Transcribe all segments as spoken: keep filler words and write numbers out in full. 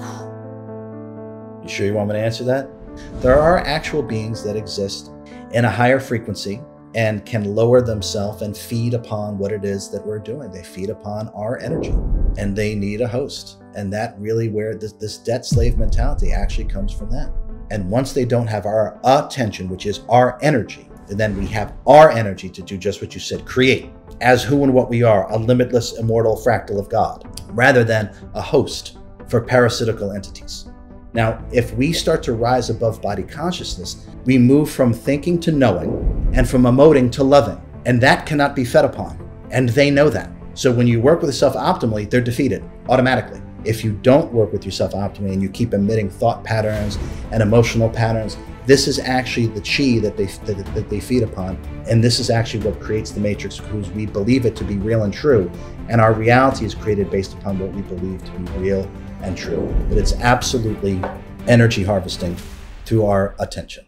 You sure you want me to answer that? There are actual beings that exist in a higher frequency and can lower themselves and feed upon what it is that we're doing. They feed upon our energy and they need a host. And that really where this, this debt slave mentality actually comes from that. And once they don't have our attention, which is our energy, and then we have our energy to do just what you said, create as who and what we are, a limitless, immortal fractal of God, rather than a host for parasitical entities. Now, if we start to rise above body consciousness, we move from thinking to knowing and from emoting to loving, and that cannot be fed upon. And they know that. So when you work with yourself optimally, they're defeated automatically. If you don't work with yourself optimally and you keep emitting thought patterns and emotional patterns, this is actually the chi that they, that, that they feed upon. And this is actually what creates the matrix, because we believe it to be real and true. And our reality is created based upon what we believe to be real and true. But it's absolutely energy harvesting through our attention.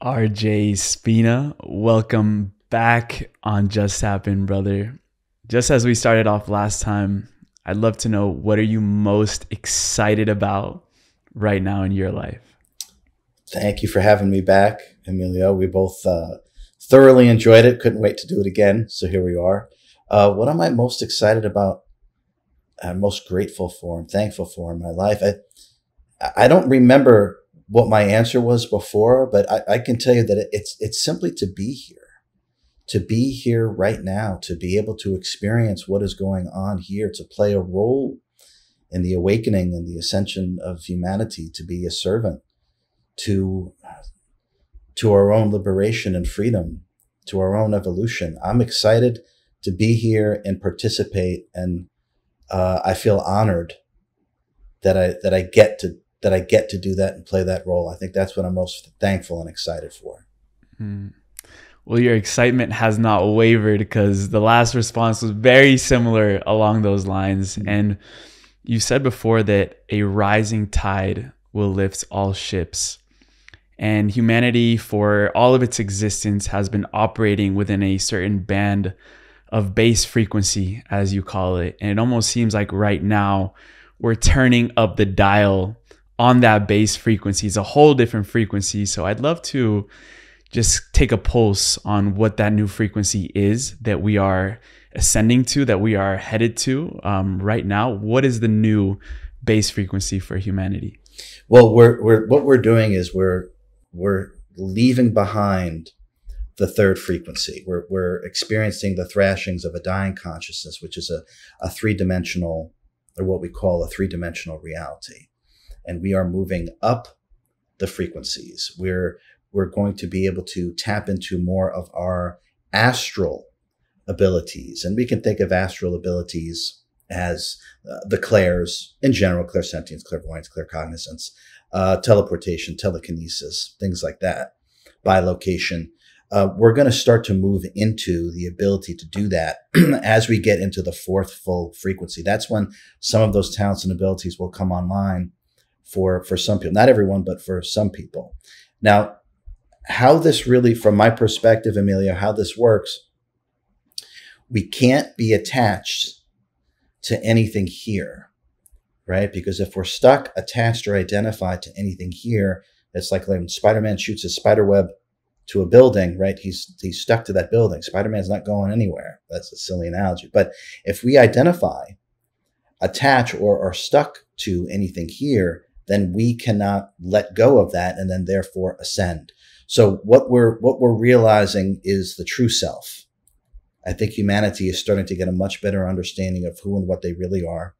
R J Spina, welcome back on Just Happen, brother. Just as we started off last time, I'd love to know, what are you most excited about right now in your life? Thank you for having me back, Emilio. We both uh, thoroughly enjoyed it. Couldn't wait to do it again. So here we are. Uh, what am I most excited about? I'm most grateful for and thankful for in my life. I, I don't remember what my answer was before, but I, I can tell you that it's it's simply to be here, to be here right now, to be able to experience what is going on here, to play a role in the awakening and the ascension of humanity, to be a servant to, to our own liberation and freedom, to our own evolution. I'm excited to be here and participate, and uh, I feel honored that I that I get to that I get to do that and play that role. I think that's what I'm most thankful and excited for. Mm. Well, your excitement has not wavered, because the last response was very similar along those lines. Mm. And you said before that a rising tide will lift all ships. And humanity, for all of its existence, has been operating within a certain band of base frequency, as you call it. And it almost seems like right now we're turning up the dial on that base frequency. It's a whole different frequency. So I'd love to just take a pulse on what that new frequency is that we are ascending to, that we are headed to um, right now. What is the new base frequency for humanity? Well, we're, we're, what we're doing is we're, we're leaving behind the third frequency. We're, we're experiencing the thrashings of a dying consciousness, which is a, a three-dimensional, or what we call a three-dimensional reality. And we are moving up the frequencies. We're, we're going to be able to tap into more of our astral abilities. And we can think of astral abilities as uh, the clairs in general, clairsentience, clairvoyance, claircognizance, uh, teleportation, telekinesis, things like that, bilocation. Uh, we're going to start to move into the ability to do that as we get into the fourth full frequency. That's when some of those talents and abilities will come online. For, for some people, not everyone, but for some people. Now, how this really, from my perspective, Emilio, how this works, we can't be attached to anything here, right? Because if we're stuck, attached, or identified to anything here, it's like when Spider-Man shoots his spider web to a building, right? He's, he's stuck to that building. Spider-Man's not going anywhere. That's a silly analogy. But if we identify, attach, or are stuck to anything here, then we cannot let go of that and then therefore ascend. So what we're, what we're realizing is the true self. I think humanity is starting to get a much better understanding of who and what they really are.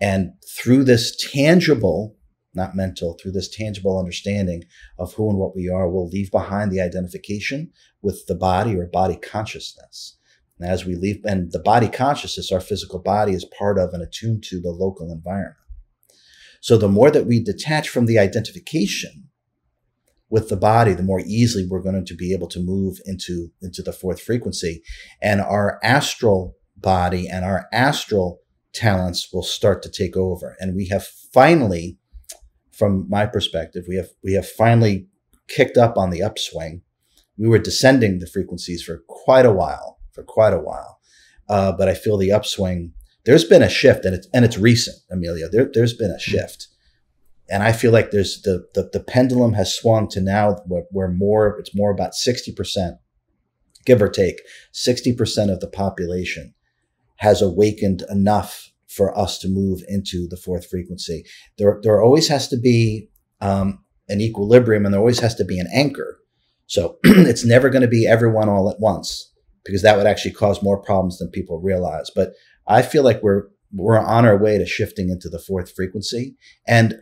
And through this tangible, not mental, through this tangible understanding of who and what we are, we'll leave behind the identification with the body or body consciousness. And as we leave, and the body consciousness, our physical body, is part of and attuned to the local environment. So the more that we detach from the identification with the body, the more easily we're going to be able to move into, into the fourth frequency. And our astral body and our astral talents will start to take over. And we have finally, from my perspective, we have we have finally kicked up on the upswing. We were descending the frequencies for quite a while, for quite a while. Uh, but I feel the upswing. There's been a shift, and it's and it's recent, Amelia. There, there's been a shift. And I feel like there's the, the, the pendulum has swung to now where, where more, it's more about sixty percent, give or take, sixty percent of the population has awakened enough for us to move into the fourth frequency. There, there always has to be um, an equilibrium, and there always has to be an anchor. So it's never going to be everyone all at once, because that would actually cause more problems than people realize. But I feel like we're, we're on our way to shifting into the fourth frequency. And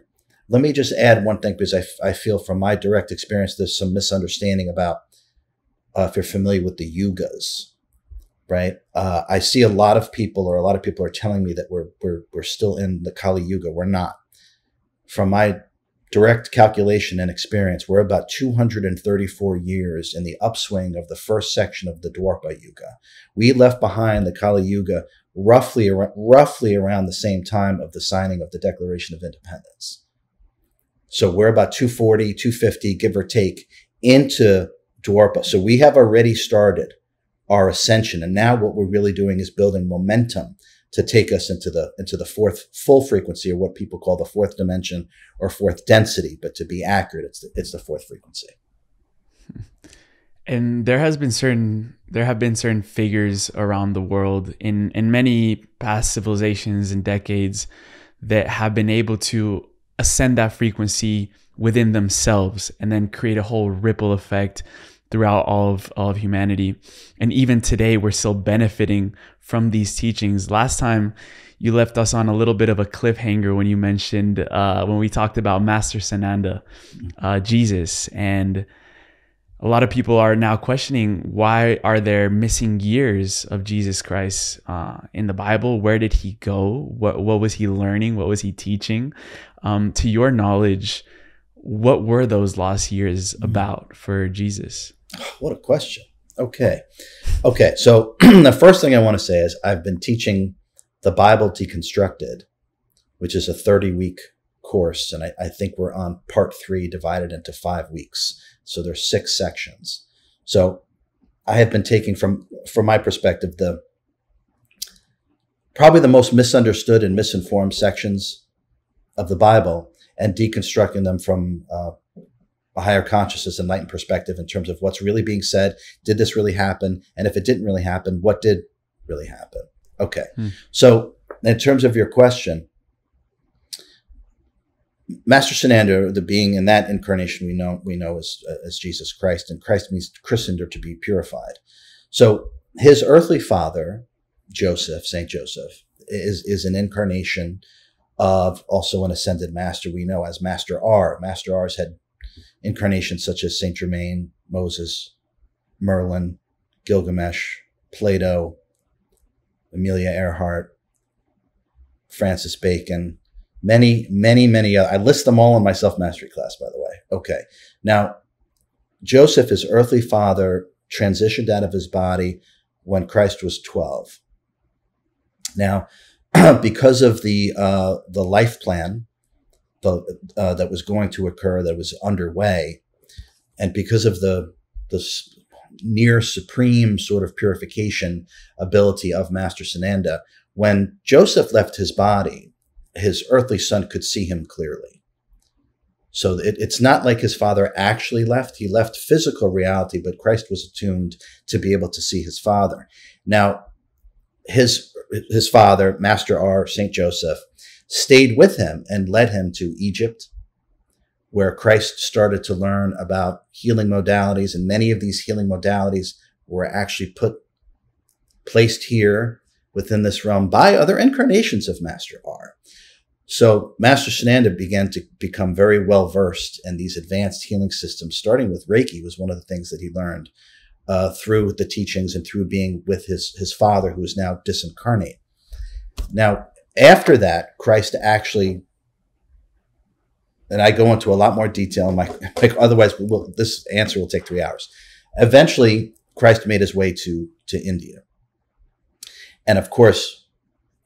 let me just add one thing, because I, I feel from my direct experience, there's some misunderstanding about, uh, if you're familiar with the yugas, right? Uh, I see a lot of people, or a lot of people are telling me that we're, we're, we're still in the Kali Yuga. We're not. From my direct calculation and experience, we're about two hundred thirty-four years in the upswing of the first section of the Dvapara Yuga. We left behind the Kali Yuga roughly, roughly around the same time of the signing of the Declaration of Independence. So we're about two forty, two fifty, give or take, into Dvapara. So we have already started our ascension. And now what we're really doing is building momentum to take us into the, into the fourth full frequency, or what people call the fourth dimension or fourth density. But to be accurate, it's the, it's the fourth frequency. And there has been certain, there have been certain figures around the world in, in many past civilizations and decades that have been able to ascend that frequency within themselves and then create a whole ripple effect throughout all of, all of humanity. And even today, we're still benefiting from these teachings. Last time, you left us on a little bit of a cliffhanger when you mentioned, uh, when we talked about Master Sananda, uh, Jesus. And a lot of people are now questioning, why are there missing years of Jesus Christ uh, in the Bible? Where did he go? What, what was he learning? What was he teaching? Um, to your knowledge, what were those lost years about for Jesus? What a question. Okay. Okay. So the first thing I want to say is I've been teaching the Bible Deconstructed, which is a thirty week course. And I, I think we're on part three, divided into five weeks. So there's six sections. So I have been taking from, from my perspective, the probably the most misunderstood and misinformed sections of the Bible, and deconstructing them from uh, a higher consciousness, enlightened perspective in terms of what's really being said. Did this really happen? And if it didn't really happen, what did really happen? Okay. Hmm. So in terms of your question, Master Sananda, the being in that incarnation we know we know as, as Jesus Christ, and Christ means christened, or to be purified. So his earthly father, Joseph, Saint Joseph, is, is an incarnation of also an ascended master we know as Master R. Master R's had incarnations such as Saint Germain, Moses, Merlin, Gilgamesh, Plato, Amelia Earhart, Francis Bacon, Many, many, many. Other. I list them all in my self-mastery class, by the way. Okay. Now, Joseph, his earthly father, transitioned out of his body when Christ was twelve. Now, because of the uh, the life plan the, uh, that was going to occur, that was underway, and because of the the near supreme sort of purification ability of Master Sananda, when Joseph left his body, his earthly son could see him clearly. So it, it's not like his father actually left. He left physical reality, but Christ was attuned to be able to see his father. Now, his, his father, Master R, Saint Joseph, stayed with him and led him to Egypt, where Christ started to learn about healing modalities. And many of these healing modalities were actually put, placed here within this realm by other incarnations of Master R. So Master Sananda began to become very well-versed in these advanced healing systems, starting with Reiki was one of the things that he learned uh, through the teachings and through being with his, his father, who is now disincarnate. Now, after that, Christ actually, and I go into a lot more detail, in my, like, otherwise we'll, this answer will take three hours. Eventually, Christ made his way to, to India. And of course,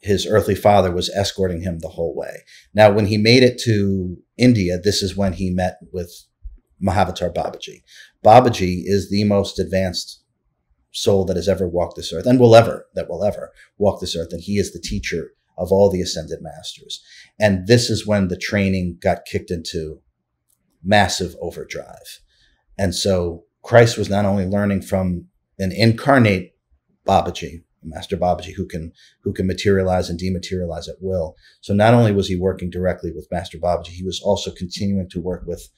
his earthly father was escorting him the whole way. Now, when he made it to India, this is when he met with Mahavatar Babaji. Babaji is the most advanced soul that has ever walked this earth and will ever, that will ever walk this earth. And he is the teacher of all the ascended masters. And this is when the training got kicked into massive overdrive. And so Christ was not only learning from an incarnate Babaji, Master Babaji, who can, who can materialize and dematerialize at will. So not only was he working directly with Master Babaji, he was also continuing to work with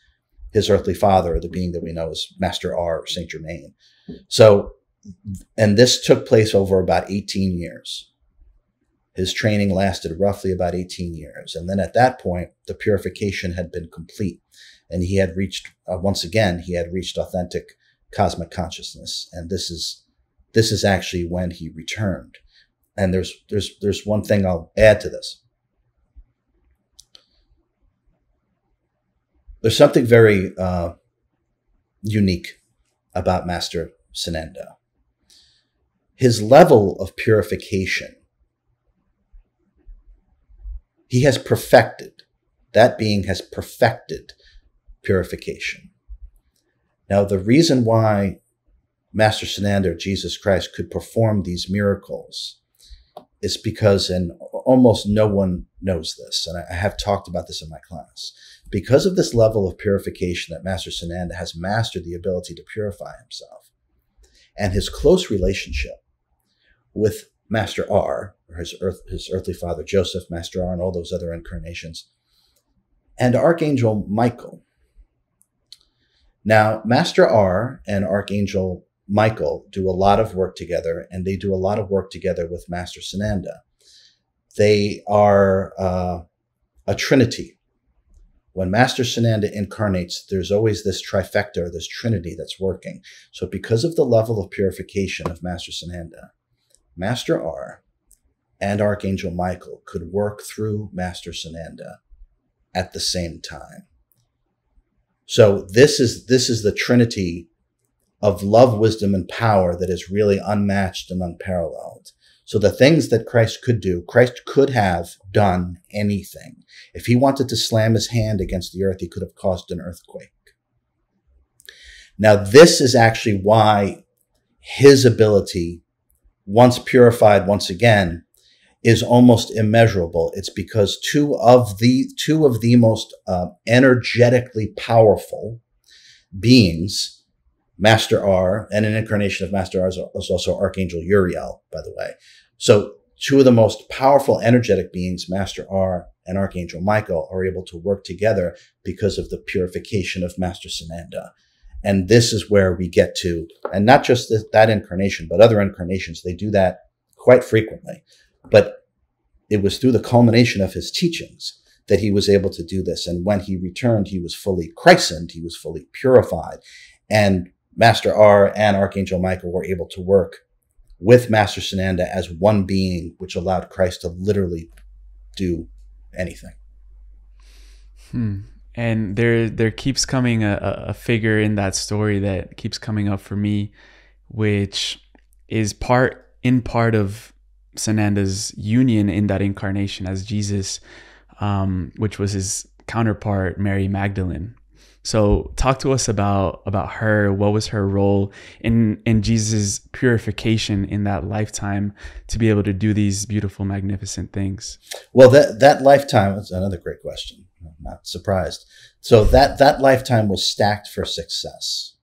his earthly father, the being that we know as Master R, or Saint Germain. So, and this took place over about eighteen years. His training lasted roughly about eighteen years. And then at that point, the purification had been complete. And he had reached, uh, once again, he had reached authentic cosmic consciousness. And this is, this is actually when he returned. And there's, there's, there's one thing I'll add to this. There's something very uh, unique about Master Sananda. His level of purification, he has perfected. That being has perfected purification. Now, the reason why Master Sananda, or Jesus Christ, could perform these miracles is because, and almost no one knows this, and I have talked about this in my class, because of this level of purification that Master Sananda has mastered the ability to purify himself, and his close relationship with Master R, or his, earth, his earthly father Joseph, Master R, and all those other incarnations, and Archangel Michael. Now, Master R and Archangel Michael do a lot of work together, and they do a lot of work together with Master Sananda. They are uh, a trinity. When Master Sananda incarnates, there's always this trifecta, or this trinity that's working. So because of the level of purification of Master Sananda, Master R and Archangel Michael could work through Master Sananda at the same time. So this is, this is the trinity of love, wisdom, and power that is really unmatched and unparalleled. So the things that Christ could do, Christ could have done anything. If he wanted to slam his hand against the earth, he could have caused an earthquake. Now, this is actually why his ability, once purified once again, is almost immeasurable. It's because two of the, two of the most uh, energetically powerful beings, Master R, and an incarnation of Master R is also Archangel Uriel, by the way. So two of the most powerful energetic beings, Master R and Archangel Michael, are able to work together because of the purification of Master Sananda. And this is where we get to, and not just this, that incarnation, but other incarnations, they do that quite frequently. But it was through the culmination of his teachings that he was able to do this. And when he returned, he was fully christened, he was fully purified, and Master R and Archangel Michael were able to work with Master Sananda as one being, which allowed Christ to literally do anything. Hmm. And there, there keeps coming a, a figure in that story that keeps coming up for me, which is part in part of Sananda's union in that incarnation as Jesus, um, which was his counterpart, Mary Magdalene. So talk to us about, about her. What was her role in, in Jesus' purification in that lifetime to be able to do these beautiful, magnificent things? Well, that, that lifetime, that's another great question. I'm not surprised. So that, that lifetime was stacked for success.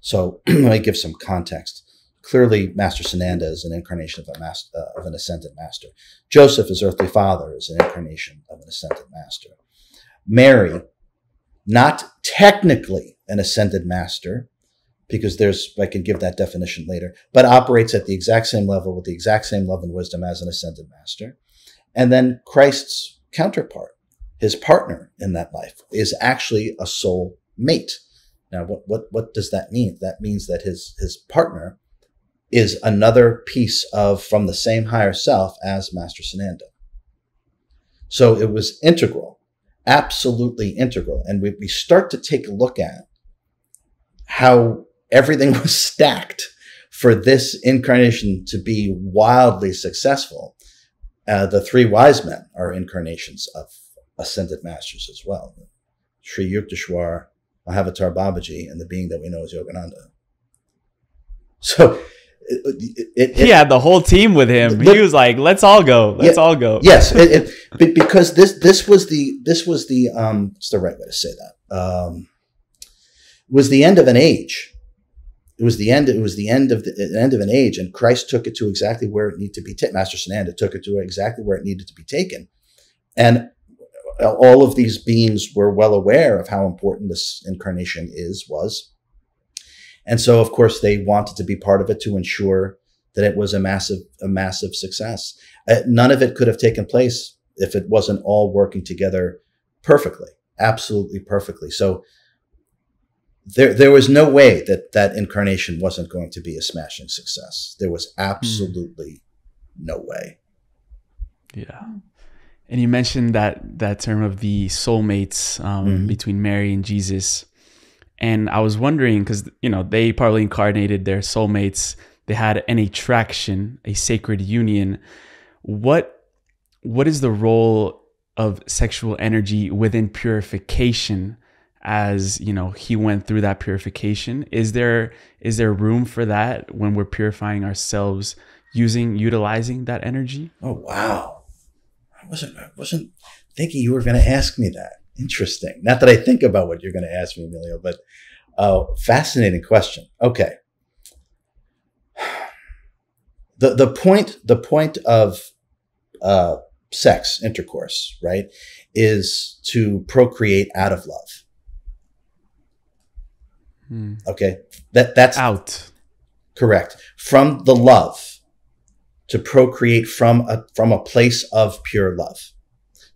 So let me give some context. Clearly, Master Sananda is an incarnation of, a master, uh, of an ascended master. Joseph, his earthly father, is an incarnation of an ascended master. Mary, not technically an ascended master, because there's, I can give that definition later, but operates at the exact same level with the exact same love and wisdom as an ascended master. And then Christ's counterpart, his partner in that life, is actually a soul mate. Now, what, what, what does that mean? That means that his, his partner is another piece of, from the same higher self as Master Sananda. So it was integral. Absolutely integral. And we, we start to take a look at how everything was stacked for this incarnation to be wildly successful. Uh, the three wise men are incarnations of ascended masters as well. Sri Yukteswar, Mahavatar Babaji, and the being that we know as Yogananda. So it, it, it, he had the whole team with him. The, he was like, let's all go. Let's yeah, all go. Yes. It, it, because this, this was the, this was the, um, what's the right way to say that? Um, it was the end of an age. It was the end. It was the end of the, the end of an age, and Christ took it to exactly where it needed to be taken. Master Sananda took it to exactly where it needed to be taken, and all of these beings were well aware of how important this incarnation is was, and so of course they wanted to be part of it to ensure that it was a massive, a massive success. Uh, none of it could have taken place if it wasn't all working together perfectly, absolutely perfectly. So. There, there was no way that that incarnation wasn't going to be a smashing success. There was absolutely mm. no way. Yeah. And you mentioned that, that term of the soulmates um, mm-hmm. between Mary and Jesus. And I was wondering, because, you know, they probably incarnated their soulmates. They had an attraction, a sacred union. What, what is the role of sexual energy within purification? As you know, he went through that purification. Is there is there room for that when we're purifying ourselves, using utilizing that energy? Oh wow, I wasn't I wasn't thinking you were going to ask me that. Interesting. Not that I think about what you're going to ask me, Emilio, but uh, fascinating question. Okay. the the point the point of uh, sex intercourse, right, is to procreate out of love. Okay, that that's out. Correct. From the love, to procreate from a from a place of pure love,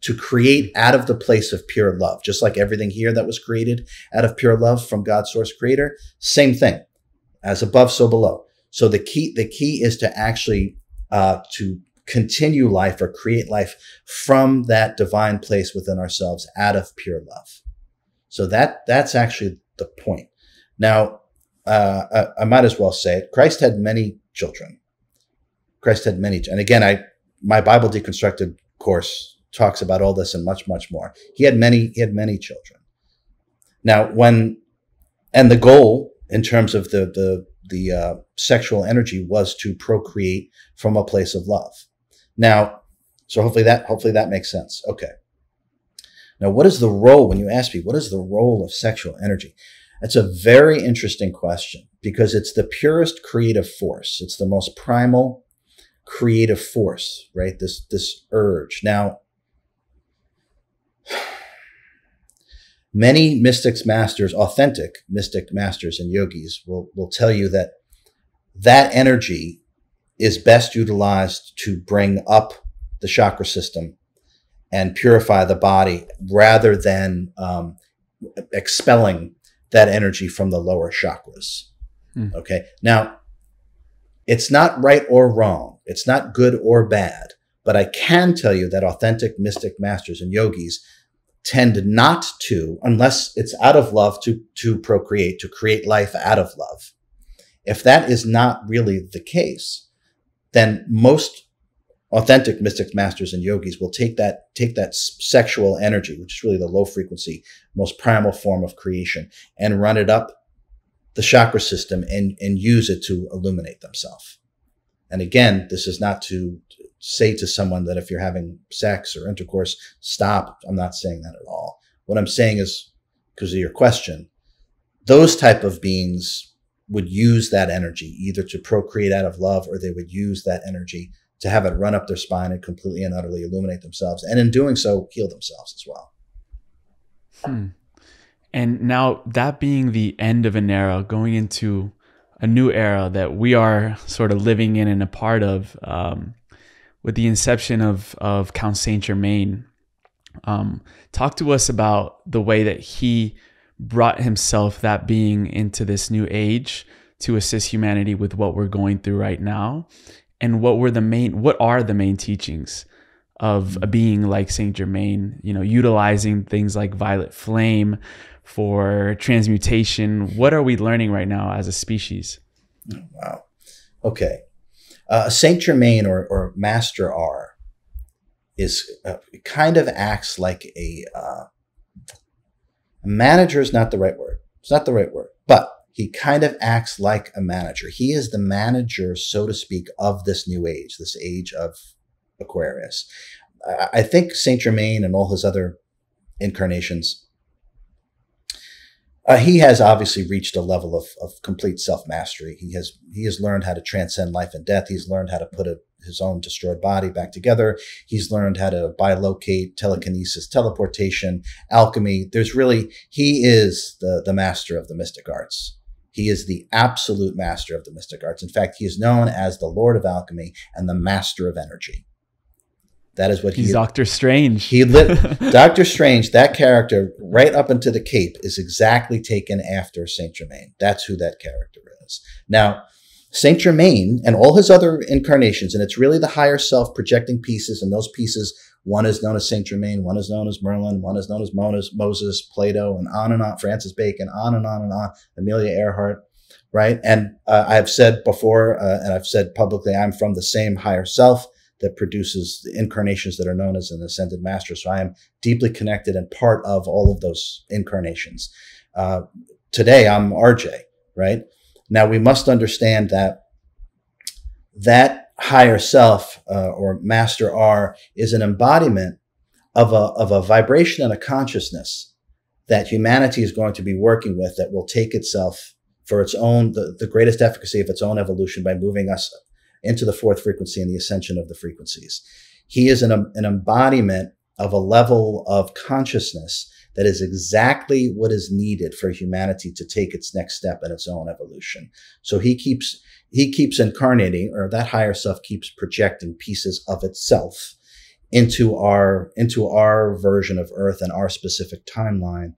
to create out of the place of pure love, just like everything here that was created out of pure love from God's source creator. Same thing, as above, so below. So the key the key is to actually uh, to continue life or create life from that divine place within ourselves, out of pure love. So that that's actually the point. Now, uh, I, I might as well say it. Christ had many children. Christ had many, and again, I my Bible Deconstructed course talks about all this and much, much more. He had many, he had many children. Now, when and the goal in terms of the the the uh, sexual energy was to procreate from a place of love. Now, so hopefully that hopefully that makes sense. Okay. Now, what is the role when you ask me what is the role of sexual energy? That's a very interesting question because it's the purest creative force. It's the most primal creative force, right? This, this urge. Now, many mystics, masters, authentic mystic masters and yogis will, will tell you that that energy is best utilized to bring up the chakra system and purify the body rather than um, expelling that energy from the lower chakras. Mm. Okay. Now, it's not right or wrong. It's not good or bad, but I can tell you that authentic mystic masters and yogis tend not to, unless it's out of love, to, to procreate, to create life out of love. If that is not really the case, then most authentic mystic masters and yogis will take that, take that sexual energy, which is really the low frequency, most primal form of creation, and run it up the chakra system and, and use it to illuminate themselves. And again, this is not to say to someone that if you're having sex or intercourse, stop. I'm not saying that at all. What I'm saying is, because of your question, those type of beings would use that energy either to procreate out of love, or they would use that energy to have it run up their spine and completely and utterly illuminate themselves, and in doing so, heal themselves as well. Hmm. And now, that being the end of an era, going into a new era that we are sort of living in and a part of, um, with the inception of, of Count Saint Germain, um, talk to us about the way that he brought himself, that being, into this new age to assist humanity with what we're going through right now. And what were the main, what are the main teachings of a being like Saint Germain, you know, utilizing things like violet flame for transmutation? What are we learning right now as a species? Wow. Okay. Uh, Saint Germain or, or Master R is uh, kind of acts like a uh, manager is not the right word. It's not the right word, but he kind of acts like a manager. He is the manager, so to speak, of this new age, this age of Aquarius. I, I think Saint Germain and all his other incarnations, uh, he has obviously reached a level of, of complete self-mastery. He has, he has learned how to transcend life and death. He's learned how to put a, his own destroyed body back together. He's learned how to bilocate, telekinesis, teleportation, alchemy. There's really, he is the, the master of the mystic arts. He is the absolute master of the mystic arts. In fact, he is known as the Lord of Alchemy and the Master of Energy. That is what he is. Doctor Strange. He lit, Doctor Strange, that character right up into the cape is exactly taken after Saint Germain. That's who that character is. Now, Saint Germain and all his other incarnations, and it's really the higher self projecting pieces, and those pieces, one is known as Saint Germain, one is known as Merlin, one is known as Moses, Plato, and on and on, Francis Bacon, on and on and on, Amelia Earhart, right? And uh, I've said before, uh, and I've said publicly, I'm from the same higher self that produces the incarnations that are known as an ascended master. So I am deeply connected and part of all of those incarnations. Uh, today, I'm R J, right? Now, we must understand that that higher self uh, or Master R is an embodiment of a, of a vibration and a consciousness that humanity is going to be working with that will take itself for its own, the, the greatest efficacy of its own evolution by moving us into the fourth frequency and the ascension of the frequencies. He is an, an embodiment of a level of consciousness that is exactly what is needed for humanity to take its next step in its own evolution. So he keeps, he keeps incarnating, or that higher self keeps projecting pieces of itself into our, into our version of Earth and our specific timeline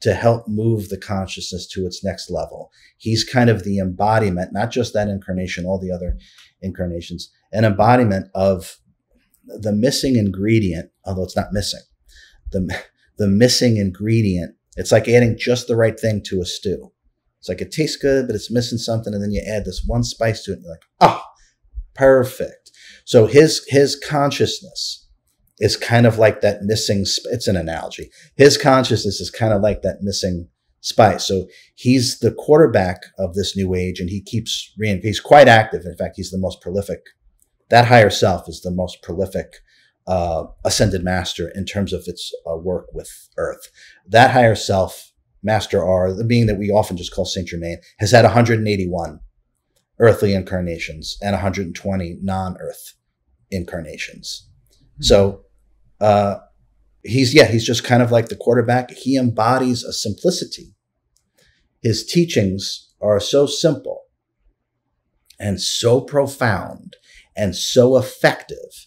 to help move the consciousness to its next level. He's kind of the embodiment, not just that incarnation, all the other incarnations, an embodiment of the missing ingredient, although it's not missing, the, the missing ingredient. It's like adding just the right thing to a stew. It's like it tastes good, but it's missing something. And then you add this one spice to it and you're like, ah, oh, perfect. So his, his consciousness is kind of like that missing, it's an analogy. His consciousness is kind of like that missing spice. So he's the quarterback of this new age, and he keeps, he's quite active. In fact, he's the most prolific. That higher self is the most prolific uh, ascended master in terms of its uh, work with Earth. That higher self, Master R, the being that we often just call Saint Germain, has had one hundred eighty-one earthly incarnations and one hundred twenty non-Earth incarnations. Mm-hmm. So, uh, he's, yeah, he's just kind of like the quarterback. He embodies a simplicity. His teachings are so simple and so profound and so effective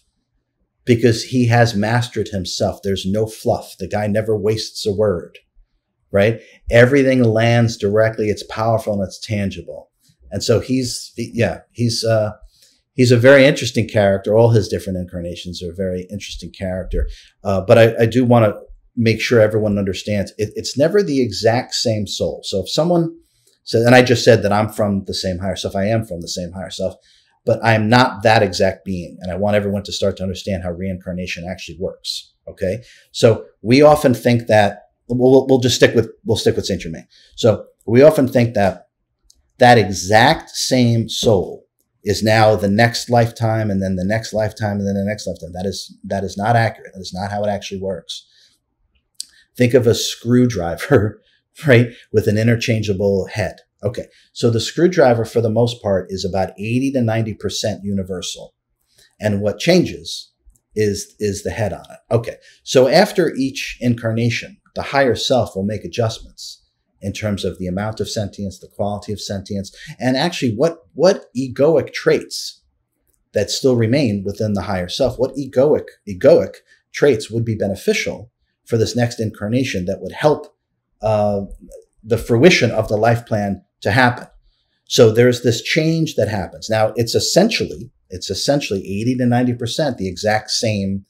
because he has mastered himself. There's no fluff. The guy never wastes a word, right? Everything lands directly. It's powerful and it's tangible. And so he's, yeah, he's, uh, he's a very interesting character. All his different incarnations are a very interesting character. Uh, but I, I do want to make sure everyone understands it, it's never the exact same soul. So if someone says, and I just said that I'm from the same higher self, I am from the same higher self, but I am not that exact being. And I want everyone to start to understand how reincarnation actually works. Okay. So we often think that we'll, we'll just stick with, we'll stick with Saint Germain. So we often think that that exact same soul is now the next lifetime and then the next lifetime and then the next lifetime. That is, that is not accurate. That is not how it actually works. Think of a screwdriver, right? With an interchangeable head. Okay. So the screwdriver for the most part is about eighty to ninety percent universal. And what changes is, is the head on it. Okay. So after each incarnation, the higher self will make adjustments in terms of the amount of sentience, the quality of sentience, and actually what, what egoic traits that still remain within the higher self, what egoic, egoic traits would be beneficial for this next incarnation that would help uh, the fruition of the life plan to happen. So there's this change that happens. Now it's essentially, it's essentially eighty to ninety percent the exact same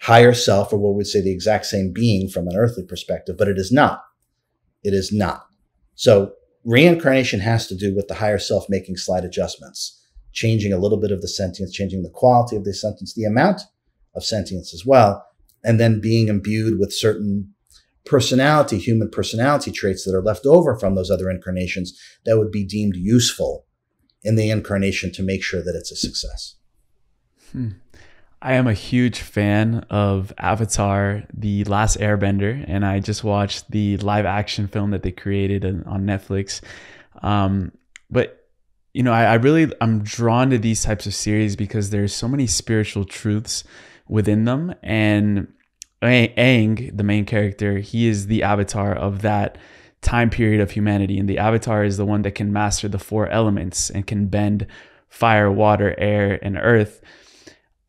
higher self, or what we'd say the exact same being from an earthly perspective, but it is not. It is not. So reincarnation has to do with the higher self making slight adjustments, changing a little bit of the sentience, changing the quality of the sentience, the amount of sentience as well, and then being imbued with certain personality, human personality traits that are left over from those other incarnations that would be deemed useful in the incarnation to make sure that it's a success. Hmm. I am a huge fan of Avatar, The Last Airbender, and I just watched the live action film that they created on Netflix. Um, but, you know, I, I really, I'm drawn to these types of series because there's so many spiritual truths within them. And Aang, the main character, he is the avatar of that time period of humanity. And the avatar is the one that can master the four elements and can bend fire, water, air, and earth.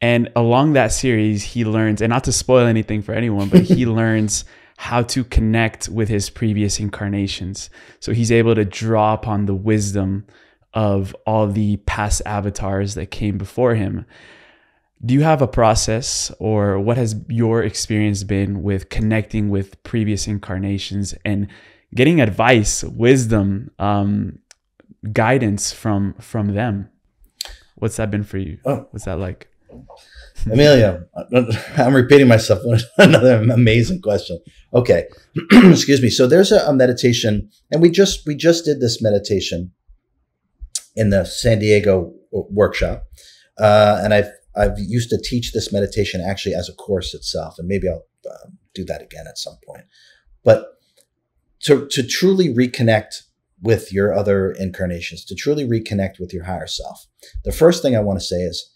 And along that series, he learns, and not to spoil anything for anyone, but he learns how to connect with his previous incarnations. So he's able to draw upon the wisdom of all the past avatars that came before him. Do you have a process, or what has your experience been with connecting with previous incarnations and getting advice, wisdom, um, guidance from from them? What's that been for you? Oh. What's that like? Amelia, I'm repeating myself. Another amazing question. Okay. Excuse me. So there's a, a meditation, and we just, we just did this meditation in the San Diego workshop. Uh, and I've, I've used to teach this meditation actually as a course itself, and maybe I'll uh, do that again at some point. But to, to truly reconnect with your other incarnations, to truly reconnect with your higher self, the first thing I want to say is,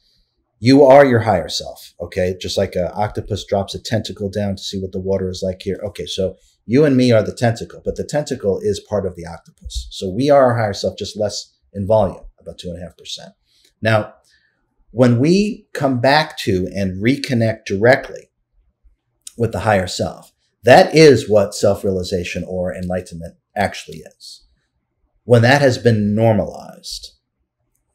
you are your higher self, okay? Just like an octopus drops a tentacle down to see what the water is like here. Okay, so you and me are the tentacle, but the tentacle is part of the octopus. So we are our higher self, just less in volume, about two and a half percent. Now, when we come back to and reconnect directly with the higher self, that is what self-realization or enlightenment actually is. When that has been normalized,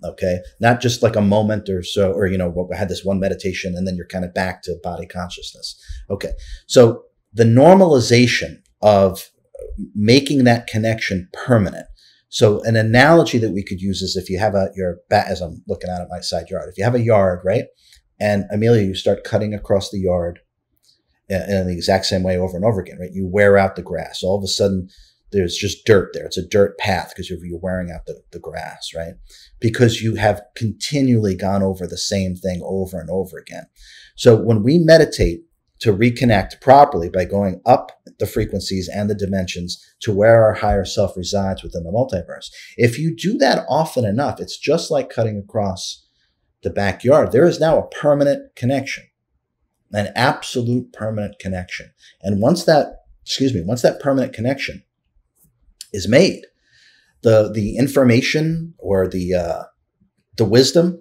okay, not just like a moment or so, or, you know, I had this one meditation and then you're kind of back to body consciousness. Okay. So the normalization of making that connection permanent. So an analogy that we could use is if you have a, your bat, as I'm looking out at my side yard, if you have a yard, right? And Amelia, you start cutting across the yard in, in the exact same way over and over again, right? You wear out the grass. All of a sudden, there's just dirt there. It's a dirt path because you're, you're wearing out the, the grass, right? Because you have continually gone over the same thing over and over again. So when we meditate to reconnect properly by going up the frequencies and the dimensions to where our higher self resides within the multiverse, if you do that often enough, it's just like cutting across the backyard. There is now a permanent connection, an absolute permanent connection. And once that, excuse me, once that permanent connection is made, the the information or the uh, the wisdom,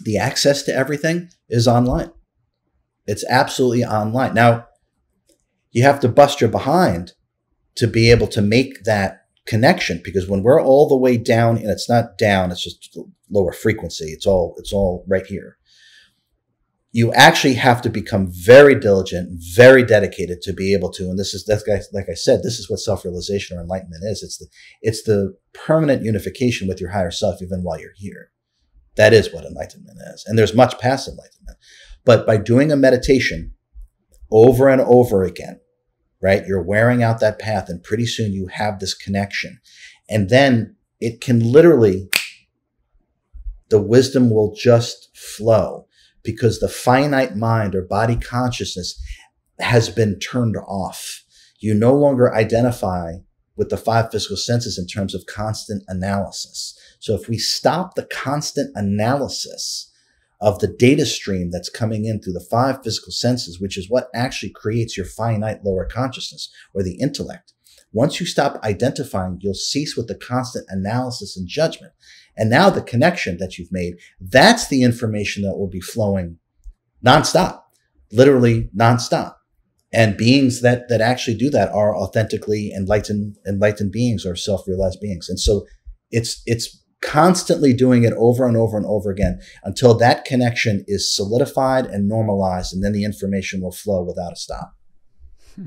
the access to everything is online. It's absolutely online. Now, you have to bust your behind to be able to make that connection, because when we're all the way down, and it's not down, it's just lower frequency. It's all it's all right here. You actually have to become very diligent, very dedicated to be able to, and this is, that's, like I said, this is what self-realization or enlightenment is. It's the, it's the permanent unification with your higher self, even while you're here. That is what enlightenment is. And there's much past enlightenment, but by doing a meditation over and over again, right? You're wearing out that path, and pretty soon you have this connection, and then it can literally, the wisdom will just flow. Because the finite mind or body consciousness has been turned off. You no longer identify with the five physical senses in terms of constant analysis. So if we stop the constant analysis of the data stream that's coming in through the five physical senses, which is what actually creates your finite lower consciousness or the intellect, once you stop identifying, you'll cease with the constant analysis and judgment. And now the connection that you've made, that's the information that will be flowing nonstop, literally nonstop. And beings that, that actually do that are authentically enlightened, enlightened beings or self-realized beings. And so it's, it's constantly doing it over and over and over again until that connection is solidified and normalized. And then the information will flow without a stop. Hmm.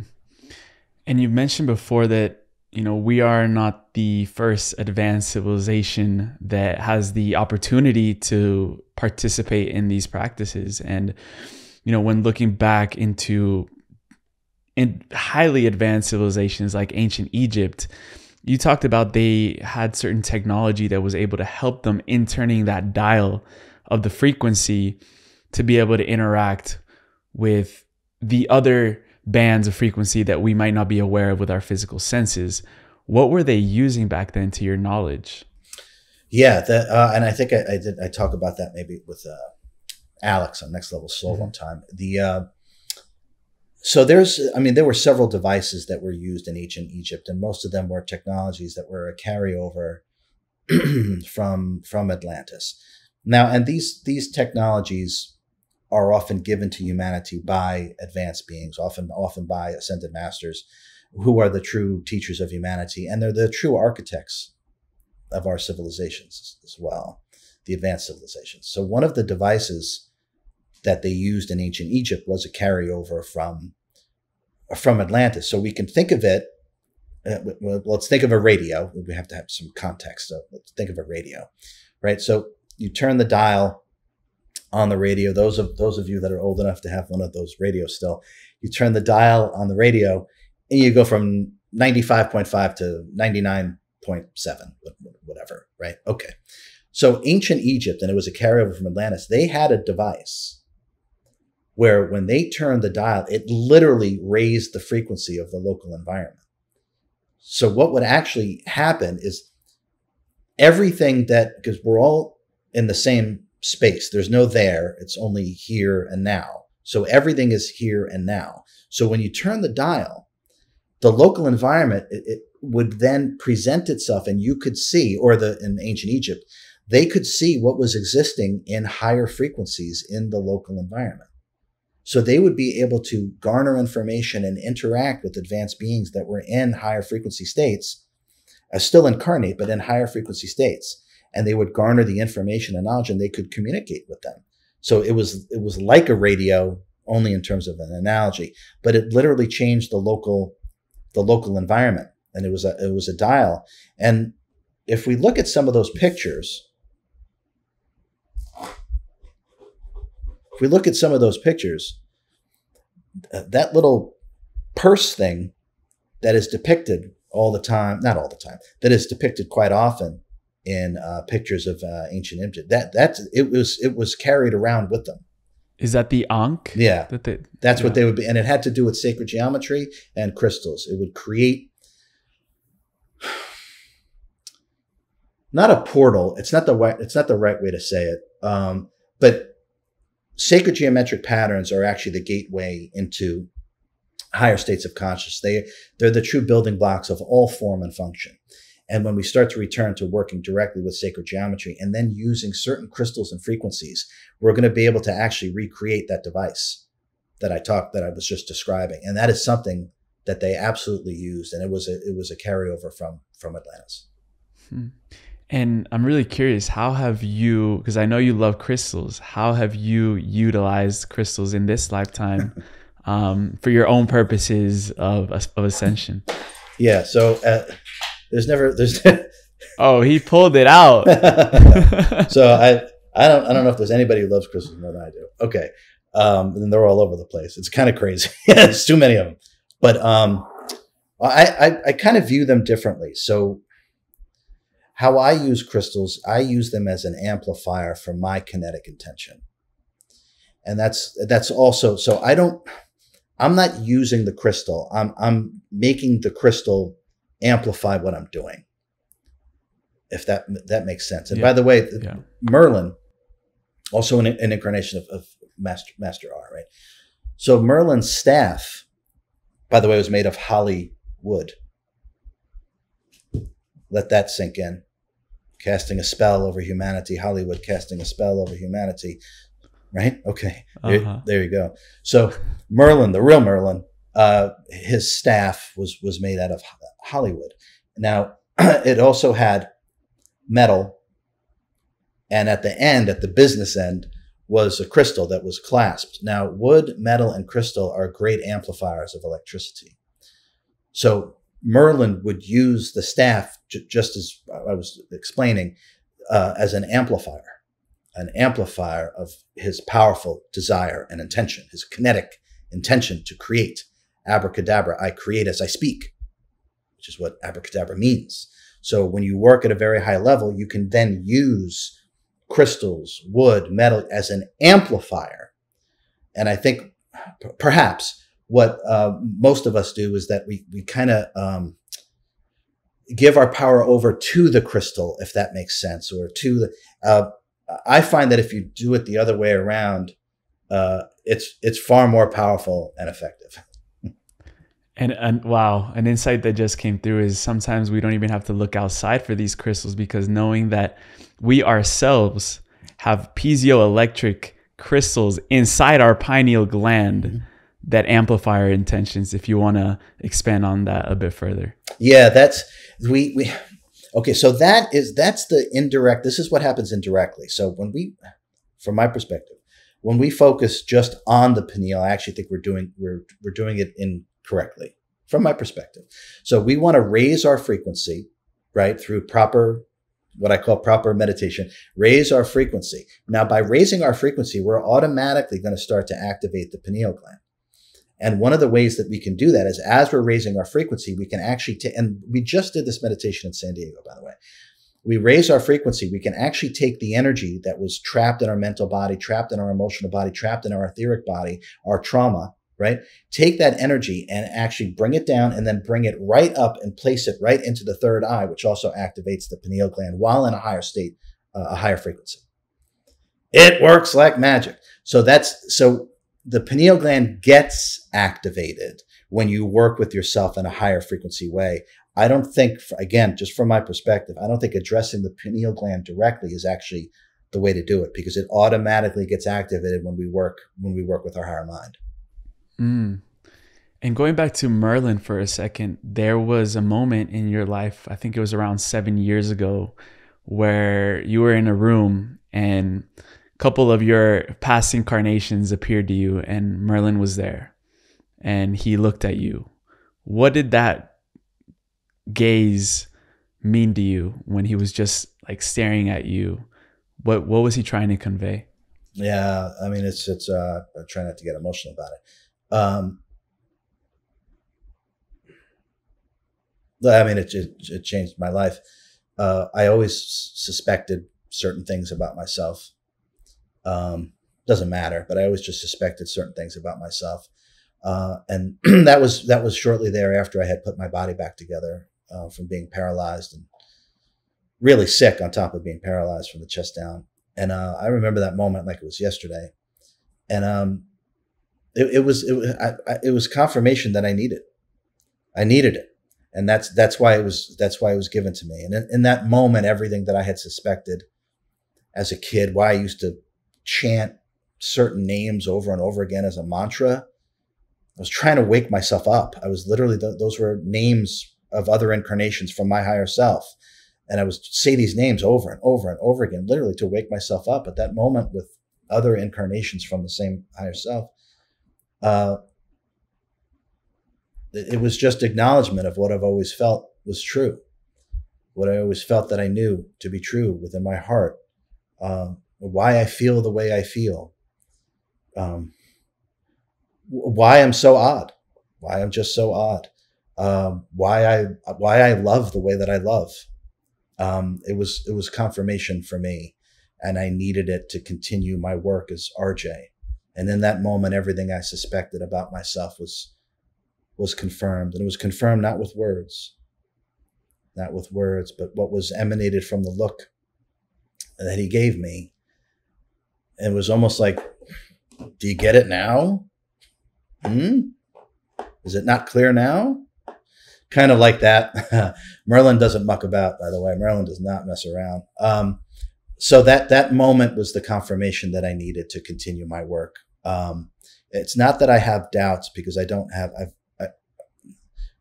And you mentioned before that, you know, we are not the first advanced civilization that has the opportunity to participate in these practices. And you know, when looking back into in highly advanced civilizations like ancient Egypt, you talked about they had certain technology that was able to help them in turning that dial of the frequency to be able to interact with the other bands of frequency that we might not be aware of with our physical senses. What were they using back then, to your knowledge? Yeah, the, uh, and I think I, I did. I talk about that maybe with uh, Alex on Next Level Soul mm-hmm. one time. The uh, so there's, I mean, there were several devices that were used in ancient Egypt, and most of them were technologies that were a carryover from from Atlantis. Now, and these these technologies are often given to humanity by advanced beings, often often by ascended masters, who are the true teachers of humanity, and they're the true architects of our civilizations as well, the advanced civilizations. So one of the devices that they used in ancient Egypt was a carryover from, from Atlantis. So we can think of it, uh, well, let's think of a radio. We have to have some context. So let's think of a radio, right? So you turn the dial on the radio. Those of, those of you that are old enough to have one of those radios still, you turn the dial on the radio and you go from ninety-five point five to ninety-nine point seven, whatever, right? Okay. So ancient Egypt, and it was a carryover from Atlantis, they had a device where when they turned the dial, it literally raised the frequency of the local environment. So what would actually happen is everything that, because we're all in the same space, there's no there, it's only here and now. So everything is here and now. So when you turn the dial, the local environment, it, it would then present itself, and you could see, or the in ancient Egypt, they could see what was existing in higher frequencies in the local environment. So they would be able to garner information and interact with advanced beings that were in higher frequency states, uh, still incarnate, but in higher frequency states. And they would garner the information and knowledge, and they could communicate with them. So it was, it was like a radio, only in terms of an analogy, but it literally changed the local, the local environment. And it was a, it was a dial. And if we look at some of those pictures, if we look at some of those pictures, uh, that little purse thing that is depicted all the time, not all the time, that is depicted quite often in uh, pictures of uh, ancient Egypt, that that's, it was, it was carried around with them. Is that the Ankh? Yeah, that they, that's yeah. what they would be. And it had to do with sacred geometry and crystals. It would create, not a portal, it's not the right, it's not the right way to say it, um, but sacred geometric patterns are actually the gateway into higher states of consciousness. They, they're the true building blocks of all form and function. And when we start to return to working directly with sacred geometry and then using certain crystals and frequencies, we're going to be able to actually recreate that device that I talked, that I was just describing. And that is something that they absolutely used. And it was a, it was a carryover from, from Atlantis. Hmm. And I'm really curious, how have you, because I know you love crystals, how have you utilized crystals in this lifetime um, for your own purposes of, of ascension? Yeah, so uh, there's never, there's oh, he pulled it out. So I, I don't, I don't know if there's anybody who loves crystals more than I do. Okay, um, and they're all over the place. It's kind of crazy. There's too many of them. But um, I, I, I kind of view them differently. So how I use crystals, I use them as an amplifier for my kinetic intention. And that's, that's also, so I don't, I'm not using the crystal. I'm, I'm making the crystal amplify what I'm doing. If that, that makes sense. And yeah. by the way, yeah. Merlin, also an, an incarnation of, of Master, Master R, right? So Merlin's staff, by the way, was made of holly wood. Let that sink in. Casting a spell over humanity, Hollywood casting a spell over humanity, right? Okay, uh-huh. there, there you go. So Merlin, the real Merlin, uh, his staff was, was made out of Hollywood. Now, it also had metal, and at the end, at the business end, was a crystal that was clasped. Now, wood, metal, and crystal are great amplifiers of electricity. So Merlin would use the staff, just as I was explaining, uh, as an amplifier, an amplifier of his powerful desire and intention, his kinetic intention to create. Abracadabra, I create as I speak, which is what abracadabra means. So when you work at a very high level, you can then use crystals, wood, metal as an amplifier. And I think perhaps what uh, most of us do is that we, we kind of um, give our power over to the crystal, if that makes sense, or to the, uh, I find that if you do it the other way around, uh, it's, it's far more powerful and effective. And, and wow, an insight that just came through is sometimes we don't even have to look outside for these crystals, because knowing that we ourselves have piezoelectric crystals inside our pineal gland mm-hmm. that amplify our intentions, if you want to expand on that a bit further. Yeah, that's, we, we, okay, so that is, that's the indirect, this is what happens indirectly. So when we, from my perspective, when we focus just on the pineal, I actually think we're doing, we're, we're doing it in, correctly, from my perspective. So we want to raise our frequency, right, through proper, what I call proper meditation, raise our frequency. Now, by raising our frequency, we're automatically going to start to activate the pineal gland. And one of the ways that we can do that is as we're raising our frequency, we can actually, and we just did this meditation in San Diego, by the way. We raise our frequency, we can actually take the energy that was trapped in our mental body, trapped in our emotional body, trapped in our etheric body, our trauma, right? Take that energy and actually bring it down and then bring it right up and place it right into the third eye, which also activates the pineal gland while in a higher state, uh, a higher frequency. It works like magic. So that's, so the pineal gland gets activated when you work with yourself in a higher frequency way. I don't think, again, just from my perspective, I don't think addressing the pineal gland directly is actually the way to do it, because it automatically gets activated when we work, when we work with our higher mind. Mm. And going back to Merlin for a second, there was a moment in your life, I think it was around seven years ago, where you were in a room and a couple of your past incarnations appeared to you, and Merlin was there and he looked at you. What did that gaze mean to you when he was just like staring at you? What, what was he trying to convey? Yeah, I mean, it's, it's, uh, I try not to get emotional about it. Um, I mean, it, it, it changed my life. Uh, I always suspected certain things about myself. Um, doesn't matter, but I always just suspected certain things about myself. Uh, and that was, that was shortly thereafter I had put my body back together, uh, from being paralyzed and really sick on top of being paralyzed from the chest down. And, uh, I remember that moment like it was yesterday. And, um, It, it was, it, I, it was confirmation that I needed, I needed it. And that's, that's why it was, that's why it was given to me. And in, in that moment, everything that I had suspected as a kid, why I used to chant certain names over and over again as a mantra, I was trying to wake myself up. I was literally, th those were names of other incarnations from my higher self. And I was say these names over and over and over again, literally to wake myself up at that moment with other incarnations from the same higher self. Uh, it was just acknowledgement of what I've always felt was true, what I always felt that I knew to be true within my heart, um, why I feel the way I feel, um, why I'm so odd, why I'm just so odd, um, why I why I love the way that I love. Um, it was it was confirmation for me, and I needed it to continue my work as R J. And in that moment, everything I suspected about myself was, was confirmed. And it was confirmed, not with words, not with words, but what was emanated from the look that he gave me. And it was almost like, do you get it now? Hmm? Is it not clear now? Kind of like that. Merlin doesn't muck about, by the way. Merlin does not mess around. Um, so that, that moment was the confirmation that I needed to continue my work. Um, it's not that I have doubts, because I don't have, I've, I,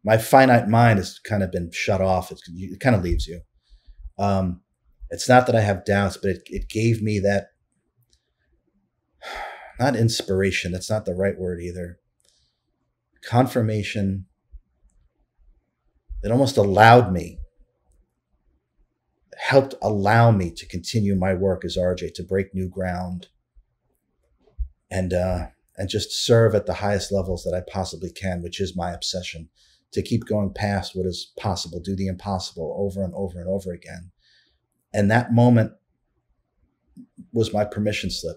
my finite mind has kind of been shut off. It's, it kind of leaves you. Um, it's not that I have doubts, but it, it gave me that, not inspiration, that's not the right word either. Confirmation. It almost allowed me. helped allow me to continue my work as R J, to break new ground and, uh, and just serve at the highest levels that I possibly can, which is my obsession, to keep going past what is possible, do the impossible over and over and over again. And that moment was my permission slip,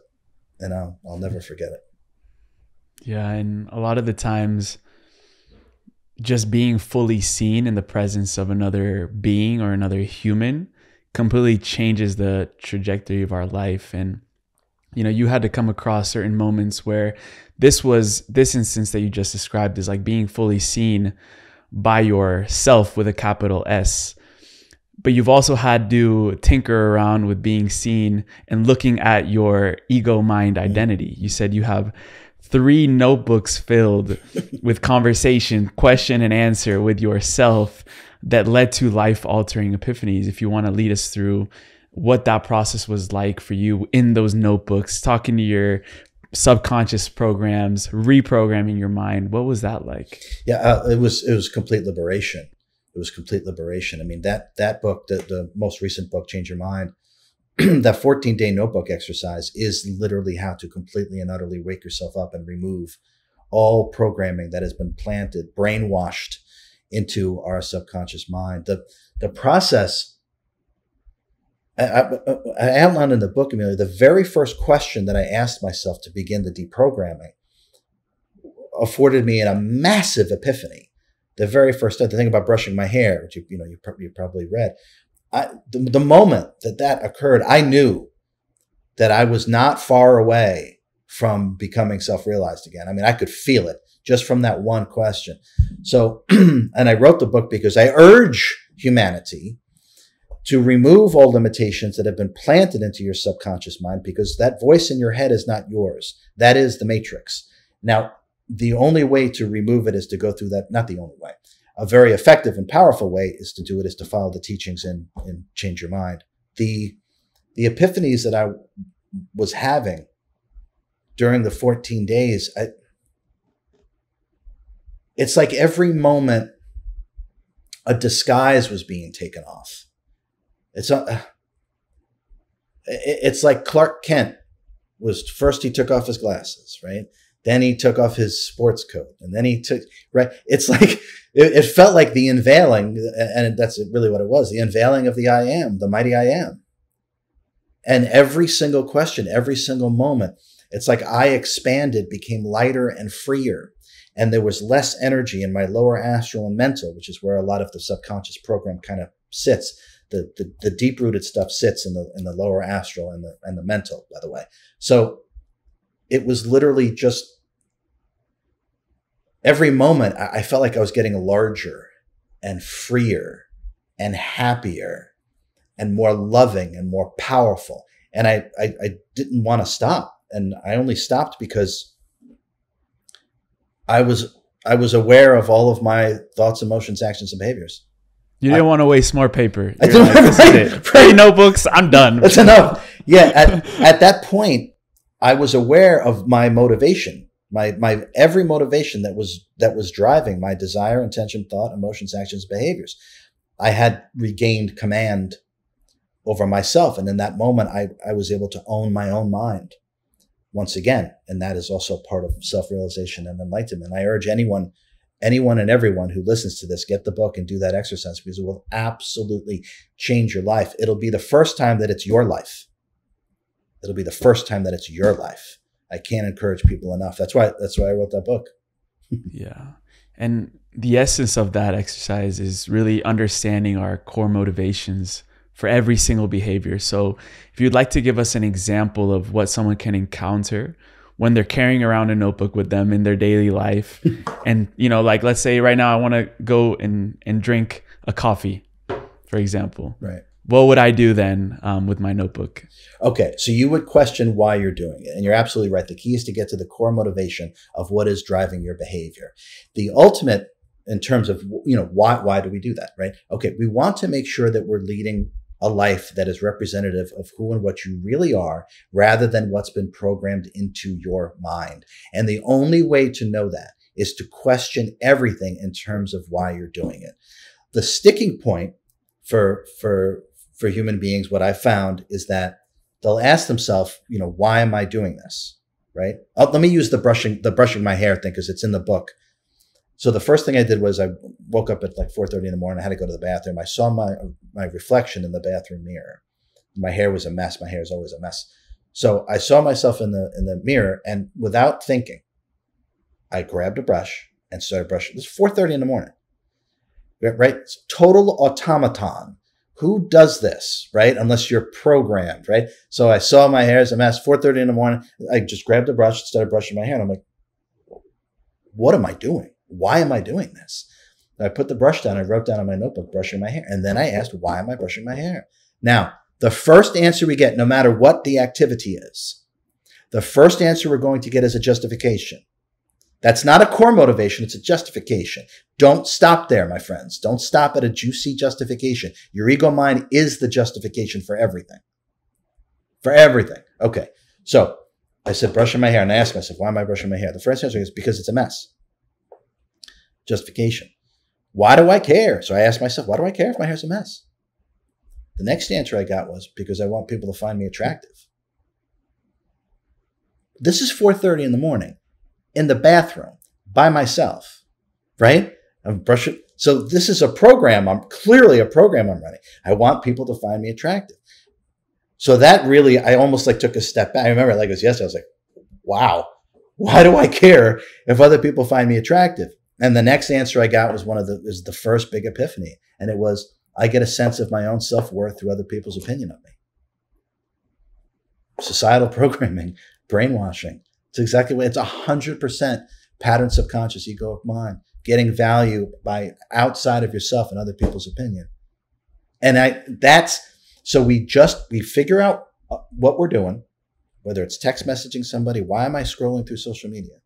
and I'll, I'll never forget it. Yeah. And a lot of the times, just being fully seen in the presence of another being or another human completely changes the trajectory of our life. And, you know, you had to come across certain moments where this was, this instance that you just described is like being fully seen by yourself with a capital S. But you've also had to tinker around with being seen and looking at your ego mind identity. You said you have three notebooks filled with conversation, question and answer with yourself that led to life-altering epiphanies. If you want to lead us through what that process was like for you in those notebooks, talking to your subconscious programs, reprogramming your mind, what was that like? Yeah, uh, it was it was complete liberation. It was complete liberation. I mean, that that book, the, the most recent book, Change Your Mind, that fourteen day notebook exercise is literally how to completely and utterly wake yourself up and remove all programming that has been planted, brainwashed into our subconscious mind. The, the process, I, I, I outlined in the book, Amelia, the very first question that I asked myself to begin the deprogramming afforded me a massive epiphany. The very first thing, the thing about brushing my hair, which you, you know, you, you probably read, I, the, the moment that that occurred, I knew that I was not far away from becoming self-realized again. I mean, I could feel it just from that one question. So, and I wrote the book because I urge humanity to remove all limitations that have been planted into your subconscious mind, because that voice in your head is not yours. That is the matrix. Now, the only way to remove it is to go through that, not the only way. A very effective and powerful way is to do it is to follow the teachings and, and Change Your Mind. The, the epiphanies that I was having during the fourteen days, I, it's like every moment a disguise was being taken off. It's, uh, it's like Clark Kent was, first he took off his glasses, right? Then he took off his sports coat, and then he took, right? It's like, it, it felt like the unveiling, and that's really what it was, the unveiling of the I am, the mighty I am. And every single question, every single moment, it's like I expanded, became lighter and freer. And there was less energy in my lower astral and mental, which is where a lot of the subconscious program kind of sits. The, the, the deep-rooted stuff sits in the, in the lower astral and the, and the mental, by the way. So it was literally just, every moment, I felt like I was getting larger and freer and happier and more loving and more powerful. And I, I, I didn't want to stop. And I only stopped because I was, I was aware of all of my thoughts, emotions, actions, and behaviors. You didn't I, want to waste more paper. I didn't, like, this right, is it. Three notebooks, I'm done. That's enough. Yeah, at, at that point, I was aware of my motivation. My, my every motivation that was, that was driving my desire, intention, thought, emotions, actions, behaviors. I had regained command over myself. And in that moment, I, I was able to own my own mind once again. And that is also part of self-realization and enlightenment. I urge anyone, anyone and everyone who listens to this, get the book and do that exercise, because it will absolutely change your life. It'll be the first time that it's your life. It'll be the first time that it's your life. I can't encourage people enough. That's why, that's why I wrote that book. Yeah. And the essence of that exercise is really understanding our core motivations for every single behavior. So if you'd like to give us an example of what someone can encounter when they're carrying around a notebook with them in their daily life, and, you know, like, let's say right now I want to go and, and drink a coffee, for example. Right. What would I do then um, with my notebook? Okay, so you would question why you're doing it. And you're absolutely right. The key is to get to the core motivation of what is driving your behavior. The ultimate in terms of, you know, why, why do we do that, right? Okay, we want to make sure that we're leading a life that is representative of who and what you really are, rather than what's been programmed into your mind. And the only way to know that is to question everything in terms of why you're doing it. The sticking point for, for, for human beings, what I've found is that they'll ask themselves, you know, why am I doing this? Right. I'll, let me use the brushing, the brushing my hair thing, because it's in the book. So the first thing I did was I woke up at like four thirty in the morning. I had to go to the bathroom. I saw my, my reflection in the bathroom mirror. My hair was a mess. My hair is always a mess. So I saw myself in the, in the mirror, and without thinking, I grabbed a brush and started brushing. It's four thirty in the morning, right? It's total automaton. Who does this, right? Unless you're programmed, right? So I saw my hair as a mess, four thirty in the morning. I just grabbed a brush and started brushing my hair. And I'm like, what am I doing? Why am I doing this? And I put the brush down. I wrote down in my notebook, brushing my hair. And then I asked, why am I brushing my hair? Now, the first answer we get, no matter what the activity is, the first answer we're going to get is a justification. That's not a core motivation. It's a justification. Don't stop there, my friends. Don't stop at a juicy justification. Your ego mind is the justification for everything. For everything. Okay. So I said, brushing my hair. And I asked myself, why am I brushing my hair? The first answer is because it's a mess. Justification. Why do I care? So I asked myself, why do I care if my hair's a mess? The next answer I got was because I want people to find me attractive. This is four thirty in the morning. In the bathroom by myself, right? I'm brushing. So this is a program. I'm clearly a program I'm running. I want people to find me attractive. So that really, I almost like took a step back. I remember like it was yesterday. I was like, wow, why do I care if other people find me attractive? And the next answer I got was one of the, is the first big epiphany. And it was, I get a sense of my own self-worth through other people's opinion of me. Societal programming, brainwashing. It's exactly what it's one hundred percent pattern subconscious egoic mind, getting value by outside of yourself and other people's opinion. And I, that's, so we just, we figure out what we're doing, whether it's text messaging somebody, why am I scrolling through social media?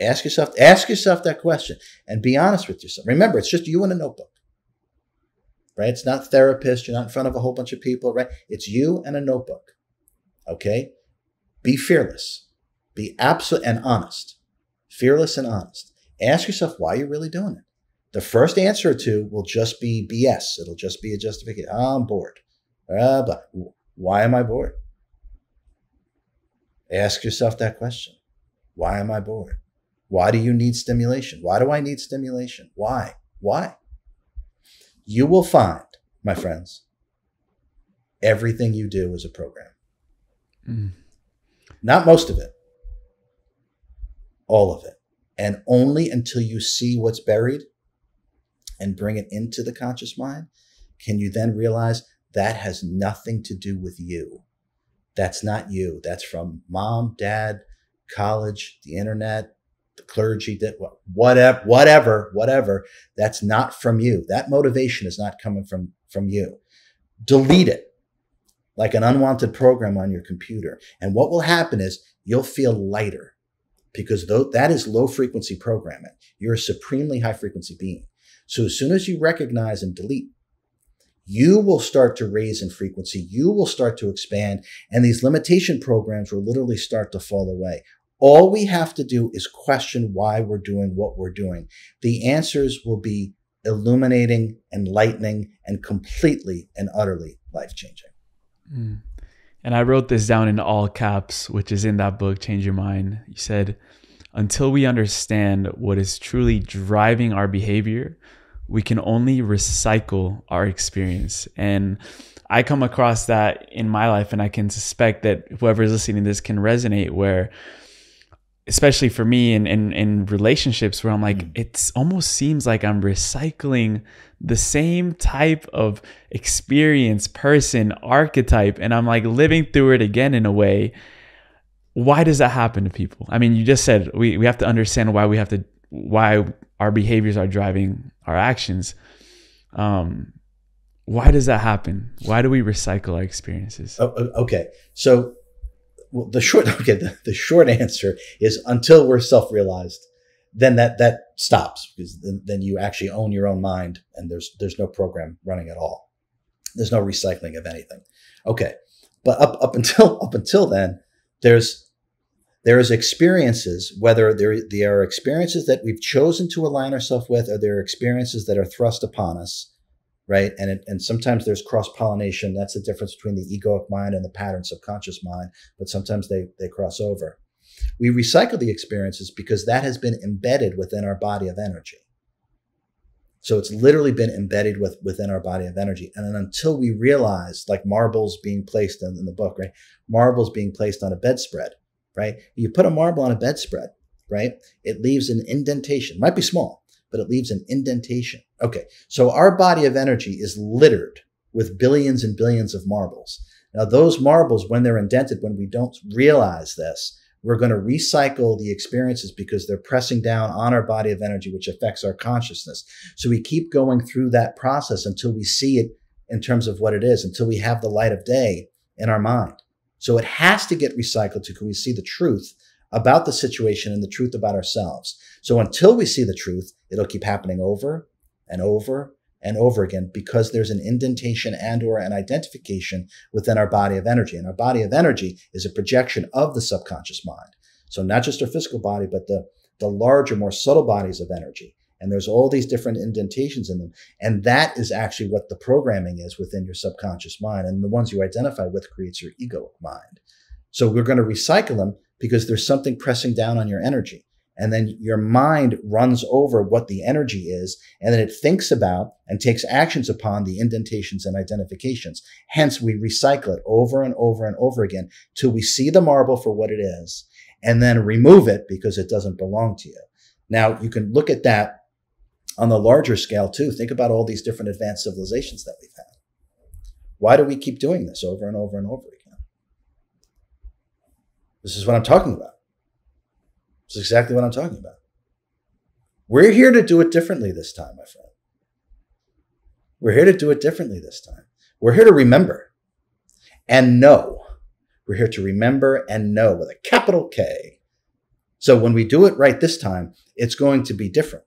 Ask yourself, ask yourself that question and be honest with yourself. Remember, it's just you and a notebook, right? It's not therapist. You're not in front of a whole bunch of people, right? It's you and a notebook. Okay. Be fearless. Be absolute and honest, fearless and honest. Ask yourself why you're really doing it. The first answer or two will just be B S. It'll just be a justification. I'm bored. Uh, but why am I bored? Ask yourself that question. Why am I bored? Why do you need stimulation? Why do I need stimulation? Why? Why? You will find, my friends, everything you do is a program. Mm. Not most of it. All of it. And only until you see what's buried and bring it into the conscious mind, can you then realize that has nothing to do with you. That's not you. That's from mom, dad, college, the internet, the clergy, whatever, whatever, whatever. That's not from you. That motivation is not coming from, from you. Delete it like an unwanted program on your computer. And what will happen is you'll feel lighter. Because though that is low frequency programming, you're a supremely high frequency being. So as soon as you recognize and delete, you will start to raise in frequency. You will start to expand, and these limitation programs will literally start to fall away. All we have to do is question why we're doing what we're doing. The answers will be illuminating, enlightening, and completely and utterly life-changing. Mm. And I wrote this down in all caps, which is in that book, Change Your Mind. You said, until we understand what is truly driving our behavior, we can only recycle our experience. And I come across that in my life, and I can suspect that whoever is listening to this can resonate, where, especially for me in, in, in relationships, where I'm like, mm-hmm. It almost seems like I'm recycling the same type of experience, person, archetype, and I'm like living through it again in a way. Why does that happen to people? I mean, you just said we, we have to understand why we have to, why our behaviors are driving our actions. Um, why does that happen? Why do we recycle our experiences? Oh, okay. So, well, the short, okay, the, the short answer is until we're self-realized, then that, that stops, because then, then you actually own your own mind, and there's, there's no program running at all. There's no recycling of anything. Okay. But up, up until, up until then, there's, there is experiences, whether there, there are experiences that we've chosen to align ourselves with, or there are experiences that are thrust upon us right? And it, and sometimes there's cross-pollination. That's the difference between the egoic mind and the pattern subconscious mind, but sometimes they, they cross over. We recycle the experiences because that has been embedded within our body of energy. So it's literally been embedded with, within our body of energy. And then until we realize, like marbles being placed in, in the book, right? Marbles being placed on a bedspread, right? You put a marble on a bedspread, right? It leaves an indentation. Might be small, but it leaves an indentation. Okay, so our body of energy is littered with billions and billions of marbles. Now those marbles, when they're indented, when we don't realize this, we're going to recycle the experiences because they're pressing down on our body of energy, which affects our consciousness. So we keep going through that process until we see it in terms of what it is, until we have the light of day in our mind. So it has to get recycled to we see the truth about the situation and the truth about ourselves. So until we see the truth, it'll keep happening over and over and over again because there's an indentation and or an identification within our body of energy. And our body of energy is a projection of the subconscious mind. So not just our physical body, but the, the larger, more subtle bodies of energy. And there's all these different indentations in them. And that is actually what the programming is within your subconscious mind. And the ones you identify with creates your ego mind. So we're going to recycle them because there's something pressing down on your energy. And then your mind runs over what the energy is, and then it thinks about and takes actions upon the indentations and identifications. Hence, we recycle it over and over and over again till we see the marble for what it is and then remove it because it doesn't belong to you. Now, you can look at that on the larger scale too. Think about all these different advanced civilizations that we've had. Why do we keep doing this over and over and over again? This is what I'm talking about. It's exactly what I'm talking about. We're here to do it differently this time, my friend. We're here to do it differently this time. We're here to remember and know. We're here to remember and know with a capital K. So when we do it right this time, it's going to be different.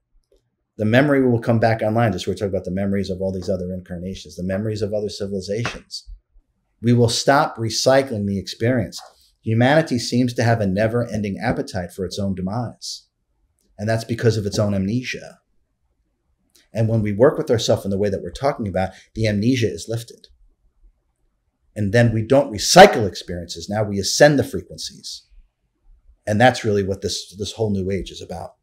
The memory will come back online. Just we're talking about the memories of all these other incarnations, the memories of other civilizations. We will stop recycling the experience. Humanity seems to have a never-ending appetite for its own demise. And that's because of its own amnesia. And when we work with ourselves in the way that we're talking about, the amnesia is lifted. And then we don't recycle experiences. Now we ascend the frequencies. And that's really what this, this whole new age is about.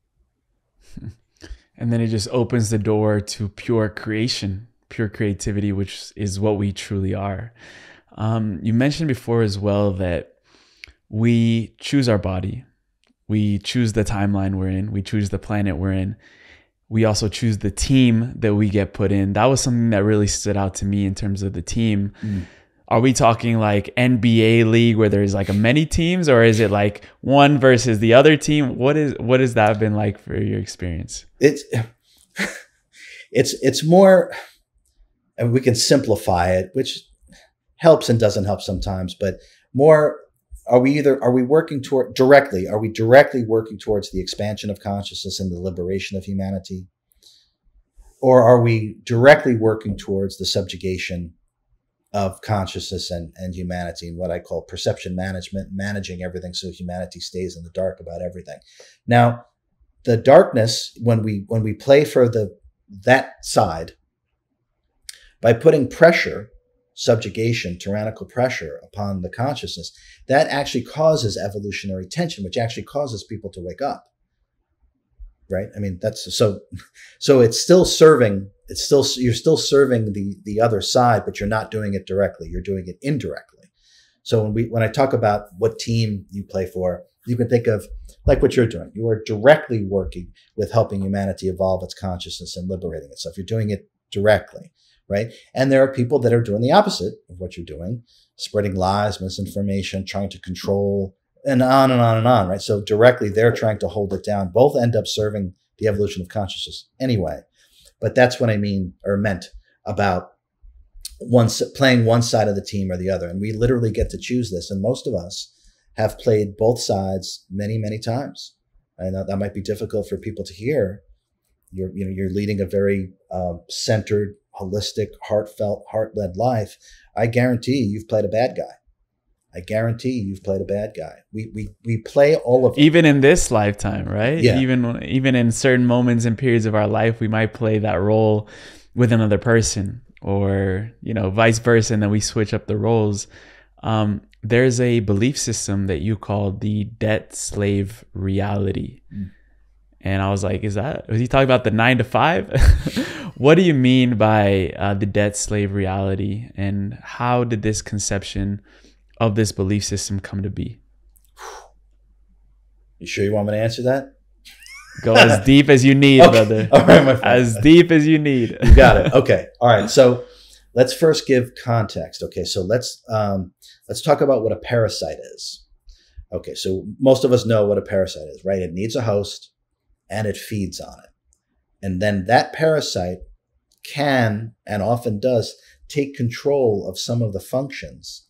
And then it just opens the door to pure creation, pure creativity, which is what we truly are. Um, you mentioned before as well that we choose our body, we choose the timeline we're in, we choose the planet we're in. We also choose the team that we get put in. That was something that really stood out to me in terms of the team. Mm. Are we talking like N B A league where there's like a many teams, or is it like one versus the other team? What is, what has that been like for your experience? It's, it's, it's more, and we can simplify it, which helps and doesn't help sometimes, but more, Are we either, are we working toward directly, are we directly working towards the expansion of consciousness and the liberation of humanity? Or are we directly working towards the subjugation of consciousness and, and humanity, and what I call perception management, managing everything so humanity stays in the dark about everything? Now, the darkness, when we, when we play for the, that side, by putting pressure, subjugation, tyrannical pressure upon the consciousness, that actually causes evolutionary tension, which actually causes people to wake up, right? I mean, that's so, so it's still serving, it's still, you're still serving the, the other side, but you're not doing it directly. You're doing it indirectly. So when we, when I talk about what team you play for, you can think of like what you're doing. You are directly working with helping humanity evolve its consciousness and liberating itself. You're doing it directly. Right? And there are people that are doing the opposite of what you're doing, spreading lies, misinformation, trying to control, and on and on and on, right? So directly they're trying to hold it down. Both end up serving the evolution of consciousness anyway. But that's what I mean or meant about one, playing one side of the team or the other. And we literally get to choose this. And most of us have played both sides many, many times. I know that might be difficult for people to hear. You're, you know, you're leading a very uh, centered, holistic, heartfelt, heart-led life. I guarantee you've played a bad guy. I guarantee you've played a bad guy. We we we play all of them. Even in this lifetime, right? Yeah. Even even in certain moments and periods of our life, we might play that role with another person. or, you know, vice versa, and then we switch up the roles. Um, there's a belief system that you call the debt slave reality. Mm. And I was like, is that, was he talking about the nine to five? What do you mean by uh, the debt slave reality? And how did this conception of this belief system come to be? You sure you want me to answer that? Go as deep as you need, okay. Brother. All right, my friend. As deep as you need. You got it. Okay. All right. So let's first give context. Okay. So let's um, let's talk about what a parasite is. Okay. So most of us know what a parasite is, right? It needs a host and it feeds on it. And then that parasite can and often does take control of some of the functions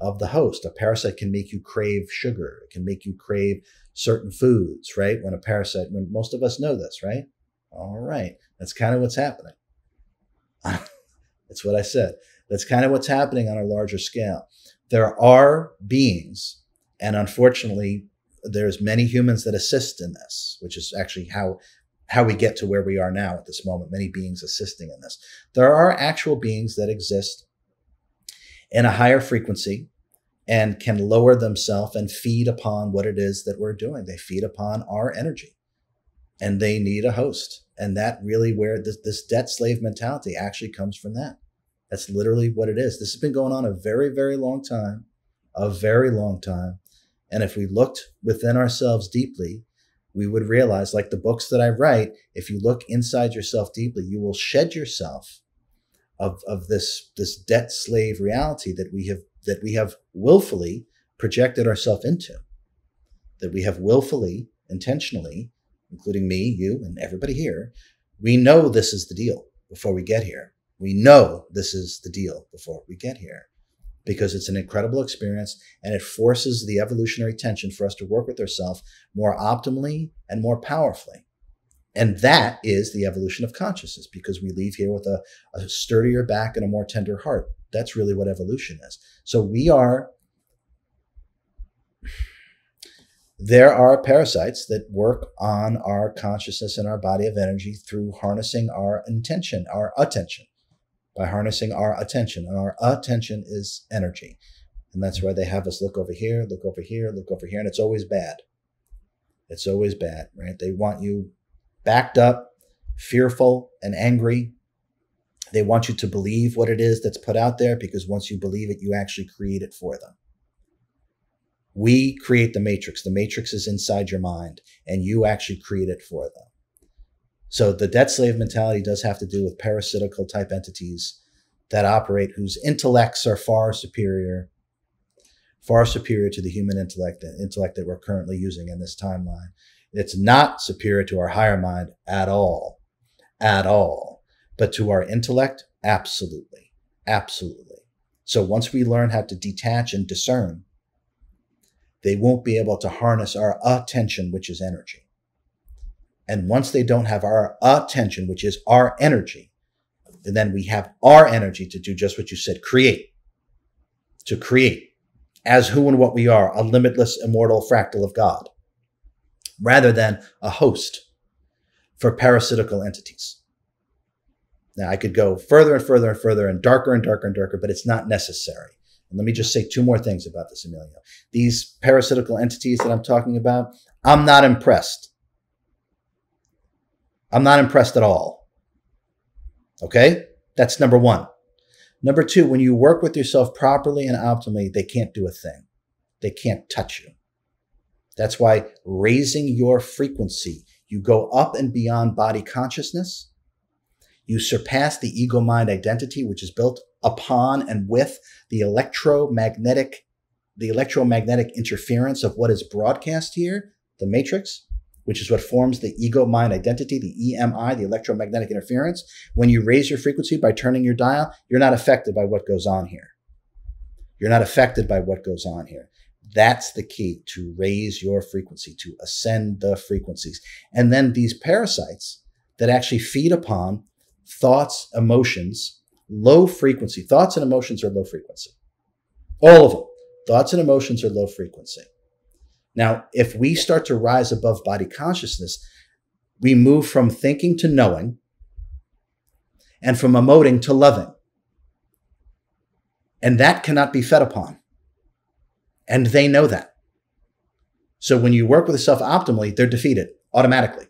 of the host. A parasite can make you crave sugar. It can make you crave certain foods, right? When a parasite, when most of us know this, right? All right. That's kind of what's happening. That's what I said. That's kind of what's happening on a larger scale. There are beings, and unfortunately, there's many humans that assist in this, which is actually how, how we get to where we are now at this moment, many beings assisting in this. There are actual beings that exist in a higher frequency and can lower themselves and feed upon what it is that we're doing. They feed upon our energy and they need a host. And that really where this, this debt slave mentality actually comes from that. That's literally what it is. This has been going on a very, very long time, a very long time. And if we looked within ourselves deeply, we would realize, like the books that I write, if you look inside yourself deeply, you will shed yourself of, of this, this debt slave reality that we have, that we have willfully projected ourselves into, that we have willfully, intentionally, including me, you, and everybody here. We know this is the deal before we get here. We know this is the deal before we get here, because it's an incredible experience and it forces the evolutionary tension for us to work with ourselves more optimally and more powerfully. And that is the evolution of consciousness, because we leave here with a, a sturdier back and a more tender heart. That's really what evolution is. So we are, there are parasites that work on our consciousness and our body of energy through harnessing our intention, our attention. By harnessing our attention, and our attention is energy. And that's why they have us look over here, look over here, look over here. And it's always bad. It's always bad, right? They want you backed up, fearful and angry. They want you to believe what it is that's put out there, because once you believe it, you actually create it for them. We create the matrix. The matrix is inside your mind, and you actually create it for them. So the debt slave mentality does have to do with parasitical type entities that operate, whose intellects are far superior, far superior to the human intellect, intellect that we're currently using in this timeline. It's not superior to our higher mind at all, at all, but to our intellect, absolutely, absolutely. So once we learn how to detach and discern, they won't be able to harness our attention, which is energy. And once they don't have our attention, which is our energy, and then we have our energy to do just what you said, create, to create as who and what we are, a limitless, immortal fractal of God, rather than a host for parasitical entities. Now, I could go further and further and further and darker and darker and darker, but it's not necessary. And let me just say two more things about this, Emilio. These parasitical entities that I'm talking about, I'm not impressed. I'm not impressed at all. Okay? That's number one. Number two, when you work with yourself properly and optimally, they can't do a thing. They can't touch you. That's why raising your frequency, you go up and beyond body consciousness. You surpass the ego mind identity, which is built upon and with the electromagnetic, the electromagnetic interference of what is broadcast here, the matrix, which is what forms the ego mind identity, the E M I, the electromagnetic interference. When you raise your frequency by turning your dial, you're not affected by what goes on here. You're not affected by what goes on here. That's the key, to raise your frequency, to ascend the frequencies. And then these parasites that actually feed upon thoughts, emotions, low frequency. Thoughts and emotions are low frequency. All of them. Thoughts and emotions are low frequency. Now, if we start to rise above body consciousness, we move from thinking to knowing and from emoting to loving. and that cannot be fed upon. And they know that. So when you work with yourself optimally, they're defeated automatically,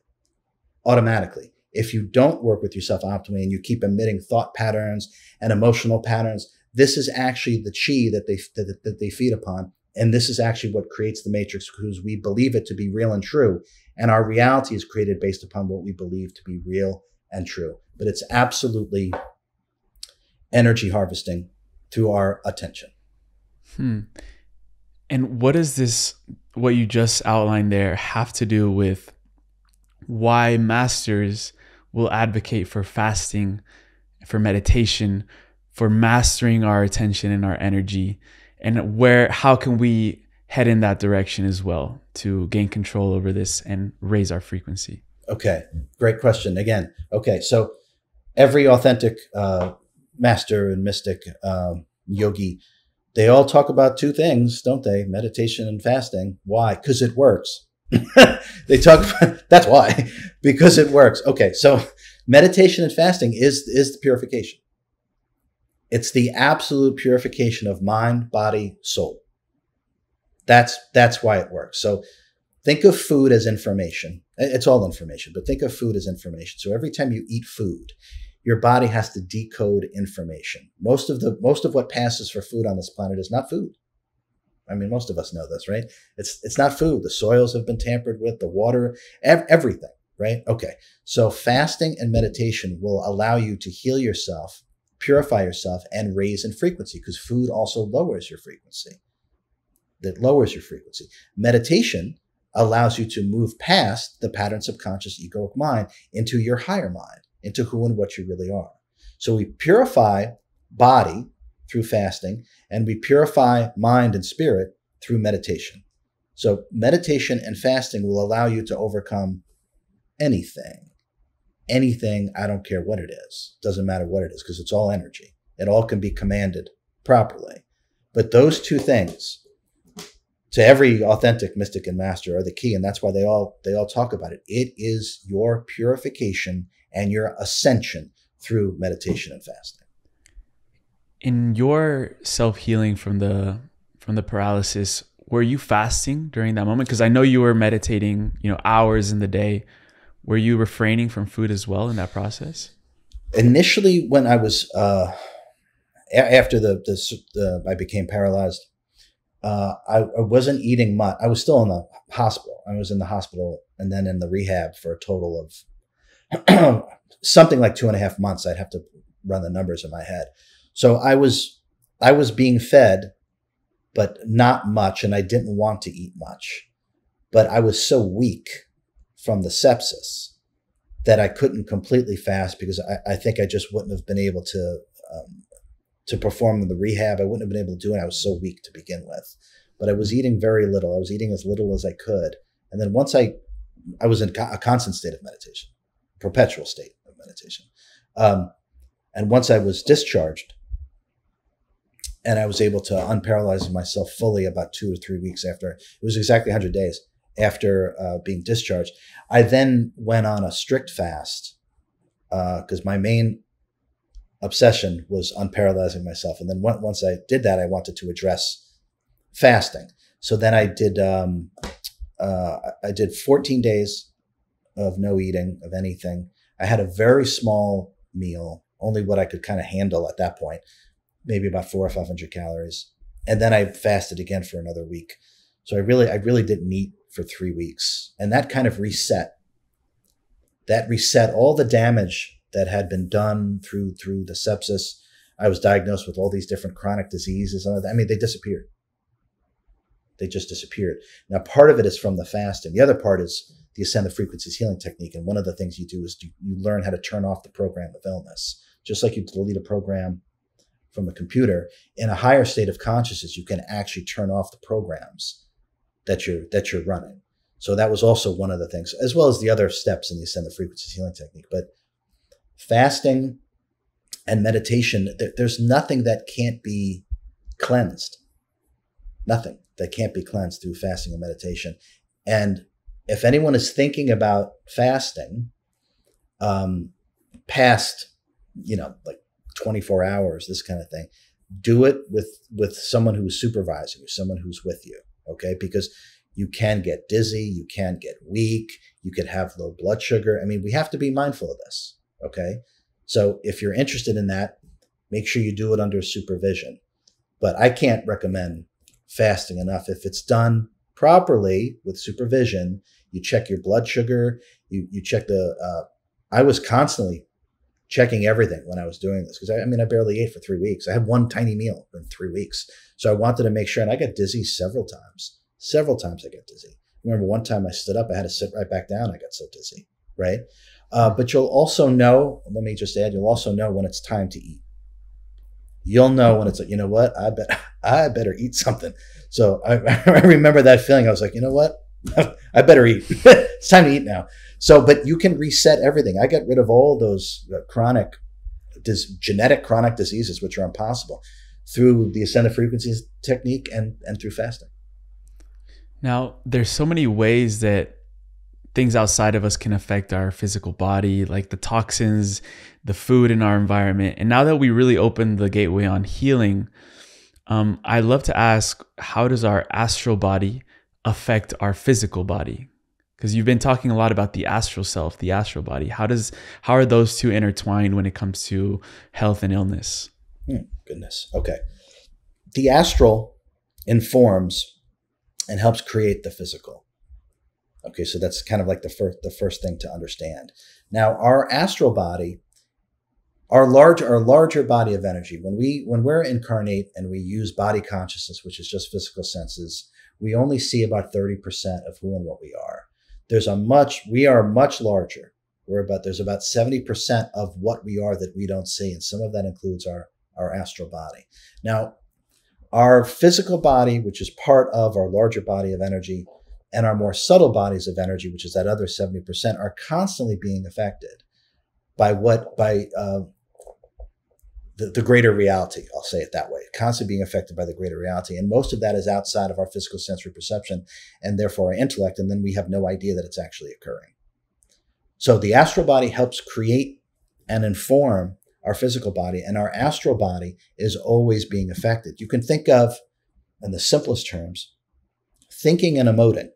automatically. If you don't work with yourself optimally and you keep emitting thought patterns and emotional patterns, this is actually the chi that they, that, that they feed upon. And this is actually what creates the matrix, because we believe it to be real and true. And our reality is created based upon what we believe to be real and true. But it's absolutely energy harvesting through our attention. Hmm. And what does this, what you just outlined there, have to do with why masters will advocate for fasting, for meditation, for mastering our attention and our energy, and where, how can we head in that direction as well to gain control over this and raise our frequency? Okay, great question again. Okay, so every authentic uh, master and mystic uh, yogi, they all talk about two things, don't they? Meditation and fasting. Why? Because it works. They talk about, that's why, because it works. Okay, so meditation and fasting is, is the purification. It's the absolute purification of mind, body, soul. That's, that's why it works. So think of food as information. It's all information, but think of food as information. So every time you eat food, your body has to decode information. Most of the, most of what passes for food on this planet is not food. I mean, most of us know this, right? It's, it's not food. The soils have been tampered with, the water, ev- everything, right? Okay. So fasting and meditation will allow you to heal yourself, purify yourself, and raise in frequency, because food also lowers your frequency. That lowers your frequency. Meditation allows you to move past the pattern subconscious egoic mind into your higher mind, into who and what you really are. So we purify body through fasting, and we purify mind and spirit through meditation. So meditation and fasting will allow you to overcome anything, anything. I don't care what it is. Doesn't matter what it is, because it's all energy. It all can be commanded properly. But those two things, to every authentic mystic and master, are the key. And that's why they all, they all talk about it. It is your purification and your ascension through meditation and fasting. In your self-healing from the, from the paralysis, were you fasting during that moment? Because I know you were meditating, you know, hours in the day. Were you refraining from food as well in that process? Initially, when I was, uh, after the, the, uh, I became paralyzed, Uh, I, I wasn't eating much. I was still in the hospital. I was in the hospital and then in the rehab for a total of something like two and a half months. I'd have to run the numbers in my head. So I was, I was being fed, but not much. And I didn't want to eat much, but I was so weak from the sepsis that I couldn't completely fast, because I, I think I just wouldn't have been able to, um, to perform the rehab. I wouldn't have been able to do it. I was so weak to begin with, but I was eating very little. I was eating as little as I could. And then once I, I was in a constant state of meditation, perpetual state of meditation. Um, and once I was discharged and I was able to unparalyze myself fully about two or three weeks after, it was exactly one hundred days after uh, being discharged. I then went on a strict fast because uh, my main obsession was unparalyzing myself. And then once I did that, I wanted to address fasting. So then I did, um, uh, I did fourteen days of no eating of anything. I had a very small meal, only what I could kind of handle at that point, maybe about four or five hundred calories. And then I fasted again for another week. So I really, I really didn't eat for three weeks. And that kind of reset, that reset all the damage that had been done through, through the sepsis. I was diagnosed with all these different chronic diseases. I mean, they disappeared. They just disappeared. Now, part of it is from the fasting. The other part is the Ascend the Frequencies healing technique. And one of the things you do is do, you learn how to turn off the program of illness. Just like you delete a program from a computer, in a higher state of consciousness, you can actually turn off the programs that you're, that you're running. So that was also one of the things, as well as the other steps in the Ascend the Frequencies healing technique. But fasting and meditation, there's nothing that can't be cleansed. Nothing that can't be cleansed through fasting and meditation. And if anyone is thinking about fasting um, past, you know, like twenty-four hours, this kind of thing, do it with, with someone who's supervising you, someone who's with you, okay? Because you can get dizzy, you can get weak, you could have low blood sugar. I mean, we have to be mindful of this, okay? So if you're interested in that, make sure you do it under supervision. But I can't recommend fasting enough. If it's done properly with supervision, you check your blood sugar, you, you check the, uh, I was constantly checking everything when I was doing this. Cause I, I mean, I barely ate for three weeks. I had one tiny meal in three weeks. So I wanted to make sure, and I got dizzy several times, several times I got dizzy. I remember one time I stood up, I had to sit right back down. I got so dizzy, right? Uh, but you'll also know, let me just add, you'll also know when it's time to eat. You'll know when it's like, you know what, I bet I better eat something. So I, I remember that feeling. I was like, you know what, I better eat. It's time to eat now. So, but you can reset everything. I got rid of all those chronic, genetic chronic diseases, which are impossible, through the Ascended Frequencies technique and, and through fasting. Now, there's so many ways that things outside of us can affect our physical body, like the toxins, the food in our environment. And now that we really opened the gateway on healing, um, I love to ask, how does our astral body affect our physical body? Because you've been talking a lot about the astral self, the astral body. How does, how are those two intertwined when it comes to health and illness? Hmm, goodness. Okay. The astral informs and helps create the physical. Okay, so that's kind of like the first, the first thing to understand. Now, our astral body, our large, our larger body of energy, when we, when we're incarnate and we use body consciousness, which is just physical senses, we only see about thirty percent of who and what we are. There's a much, we are much larger. We're about, there's about seventy percent of what we are that we don't see. And some of that includes our, our astral body. Now, our physical body, which is part of our larger body of energy, and our more subtle bodies of energy, which is that other seventy percent, are constantly being affected by what, by uh, the, the greater reality. I'll say it that way, constantly being affected by the greater reality. And most of that is outside of our physical sensory perception and therefore our intellect. And then we have no idea that it's actually occurring. So the astral body helps create and inform our physical body, and our astral body is always being affected. You can think of, in the simplest terms, thinking and emoting,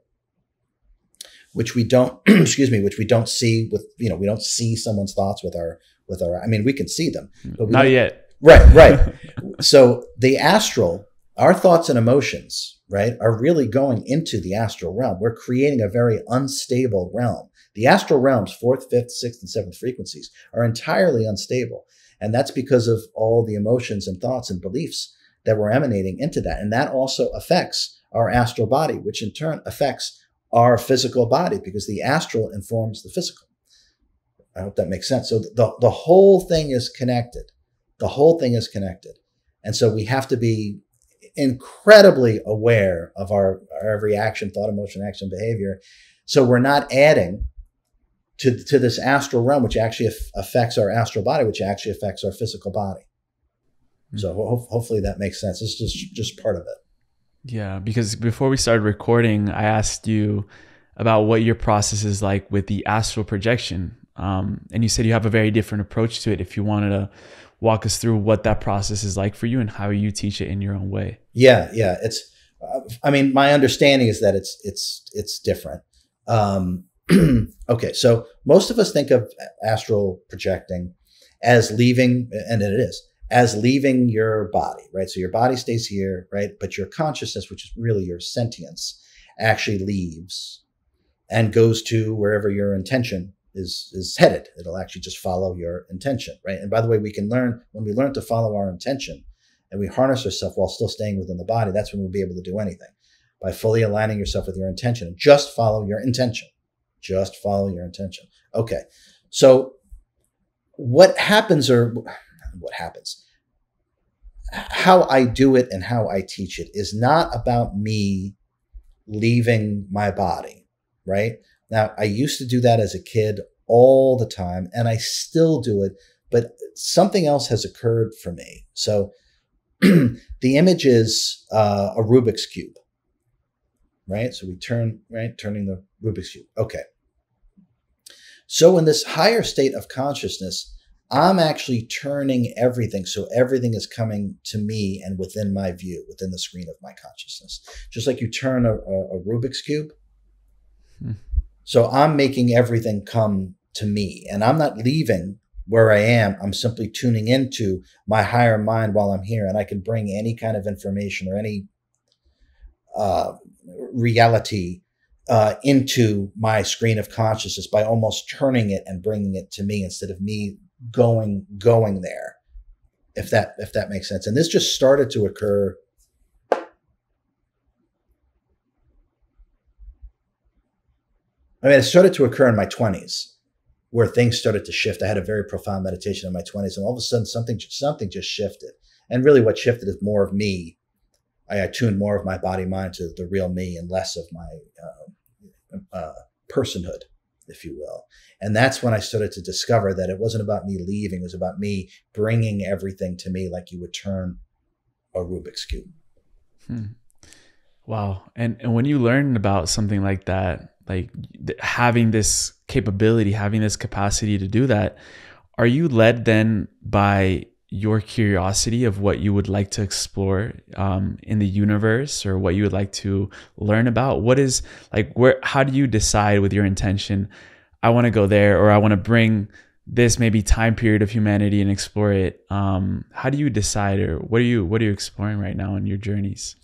which we don't, excuse me, which we don't see with, you know, we don't see someone's thoughts with our, with our, I mean, we can see them. But we Not yet. Right, right. So the astral, our thoughts and emotions, right, are really going into the astral realm. We're creating a very unstable realm. The astral realms, fourth, fifth, sixth, and seventh frequencies, are entirely unstable. And that's because of all the emotions and thoughts and beliefs that we're emanating into that. And that also affects our astral body, which in turn affects our physical body, because the astral informs the physical. I hope that makes sense. So the, the whole thing is connected. The whole thing is connected. And so we have to be incredibly aware of our, our every action, thought, emotion, action, behavior. So we're not adding to, to this astral realm, which actually affects our astral body, which actually affects our physical body. Mm-hmm. So ho- hopefully that makes sense. It's just, just part of it. Yeah, because before we started recording, I asked you about what your process is like with the astral projection. Um, and you said you have a very different approach to it. If you wanted to walk us through what that process is like for you and how you teach it in your own way. Yeah, yeah. It's, uh, I mean, my understanding is that it's, it's, it's different. Um, okay. So most of us think of astral projecting as leaving, and it is, as leaving your body, right? So your body stays here, right? But your consciousness, which is really your sentience, actually leaves and goes to wherever your intention is, is headed. It'll actually just follow your intention, right? And by the way, we can learn, when we learn to follow our intention and we harness ourselves while still staying within the body, that's when we'll be able to do anything, by fully aligning yourself with your intention. And just follow your intention. Just follow your intention. Okay. So what happens or... what happens. How I do it and how I teach it is not about me leaving my body, right? Now, I used to do that as a kid all the time, and I still do it, but something else has occurred for me. So the image is uh, a Rubik's cube, right? So we turn, right? Turning the Rubik's cube. Okay. So in this higher state of consciousness, I'm actually turning everything. So everything is coming to me and within my view, within the screen of my consciousness, just like you turn a, a, a Rubik's cube. Hmm. So I'm making everything come to me, and I'm not leaving where I am. I'm simply tuning into my higher mind while I'm here, and I can bring any kind of information or any uh, reality Uh, into my screen of consciousness by almost turning it and bringing it to me instead of me going going there, if that if that makes sense. And this just started to occur. I mean, it started to occur in my twenties, where things started to shift. I had a very profound meditation in my twenties, and all of a sudden something something just shifted. And really, what shifted is more of me. I attune more of my body mind to the real me and less of my uh, Uh, personhood, if you will. And that's when I started to discover that it wasn't about me leaving. It was about me bringing everything to me, like you would turn a Rubik's cube. Hmm. Wow. And, and when you learn about something like that, like th- having this capability, having this capacity to do that, are you led then by your curiosity of what you would like to explore um, in the universe, or what you would like to learn about? What is like, where, how do you decide with your intention, I want to go there, or I want to bring this maybe time period of humanity and explore it? Um, how do you decide, or what are you, what are you exploring right now in your journeys?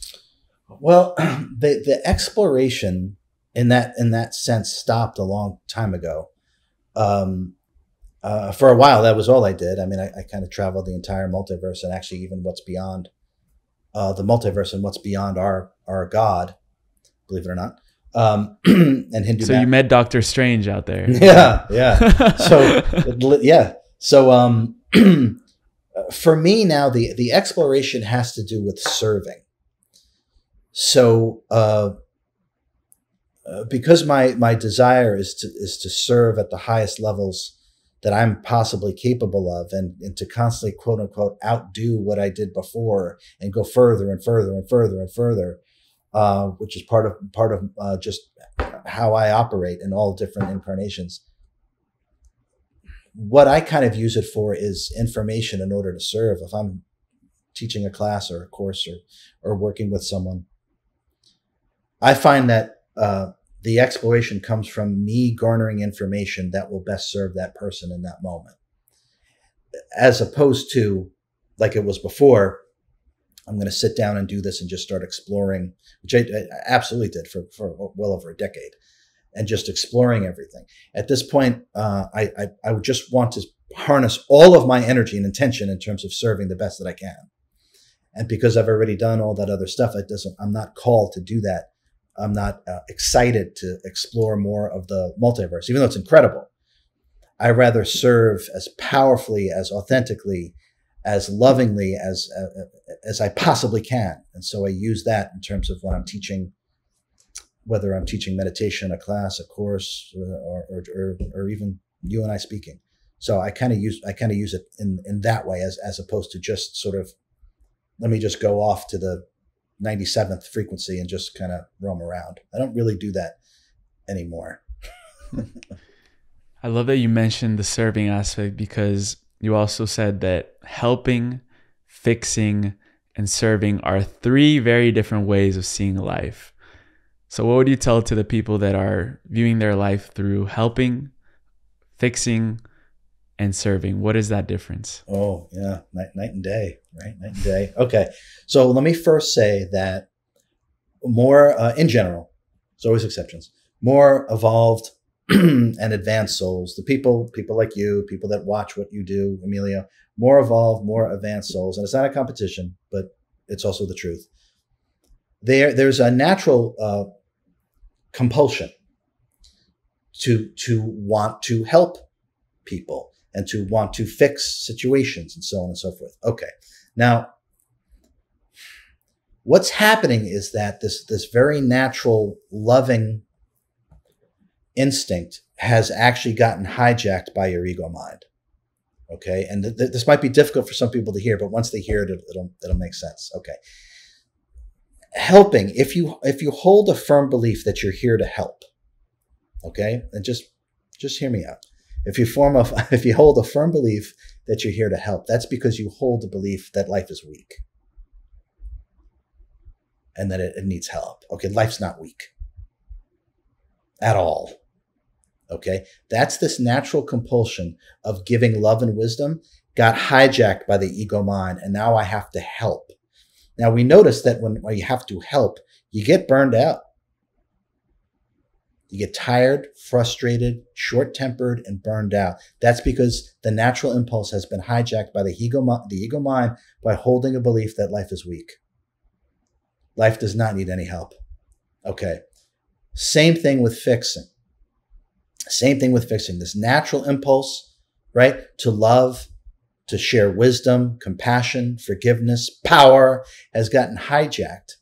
Well, the, the exploration in that, in that sense stopped a long time ago. Um, Uh, for a while, that was all I did. I mean, I, I kind of traveled the entire multiverse, and actually even what's beyond uh, the multiverse and what's beyond our our God, believe it or not, um, and Hindu. So you met Doctor Strange out there. Yeah, yeah. So yeah. So um, for me now, the the exploration has to do with serving. So uh, uh, because my my desire is to is to serve at the highest levels that I'm possibly capable of, and, and to constantly, quote unquote, outdo what I did before and go further and further and further and further, uh, which is part of part of uh, just how I operate in all different incarnations. What I kind of use it for is information in order to serve. If I'm teaching a class or a course or, or working with someone, I find that uh, the exploration comes from me garnering information that will best serve that person in that moment, as opposed to like it was before. I'm going to sit down and do this and just start exploring, which I, I absolutely did for, for well over a decade, and just exploring everything. At this point, uh, I, I, I would just want to harness all of my energy and intention in terms of serving the best that I can. And because I've already done all that other stuff, it doesn't, I'm not called to do that. I'm not uh, excited to explore more of the multiverse, even though it's incredible. I rather serve as powerfully, as authentically, as lovingly as, uh, as I possibly can. And so I use that in terms of what I'm teaching, whether I'm teaching meditation, a class, a course, or, or, or, or even you and I speaking. So I kind of use, I kind of use it in, in that way, as, as opposed to just sort of, let me just go off to the ninety-seventh frequency and just kind of roam around. I don't really do that anymore. I love that you mentioned the serving aspect, because you also said that helping, fixing, and serving are three very different ways of seeing life. So what would you tell to the people that are viewing their life through helping, fixing, and serving? What is that difference? Oh, yeah. Night, night and day, right? Night and day. Okay. So let me first say that more, uh, in general, there's always exceptions, more evolved and advanced souls, the people, people like you, people that watch what you do, Emilio, more evolved, more advanced souls. And it's not a competition, but it's also the truth. There, there's a natural uh, compulsion to, to want to help people, and to want to fix situations and so on and so forth. Okay. Now, what's happening is that this, this very natural loving instinct has actually gotten hijacked by your ego mind. Okay. And th th this might be difficult for some people to hear, but once they hear it, it'll, it'll make sense. Okay. Helping. If you, if you hold a firm belief that you're here to help, okay. And just, just hear me out. If you form a, if you hold a firm belief that you're here to help, that's because you hold the belief that life is weak and that it, it needs help. Okay, life's not weak at all. Okay, that's this natural compulsion of giving love and wisdom got hijacked by the ego mind, and now I have to help. Now we notice that when, when you have to help, you get burned out. You get tired, frustrated, short-tempered, and burned out. That's because the natural impulse has been hijacked by the ego, the ego mind by holding a belief that life is weak. Life does not need any help. Okay. Same thing with fixing. Same thing with fixing. This natural impulse, right, to love, to share wisdom, compassion, forgiveness, power has gotten hijacked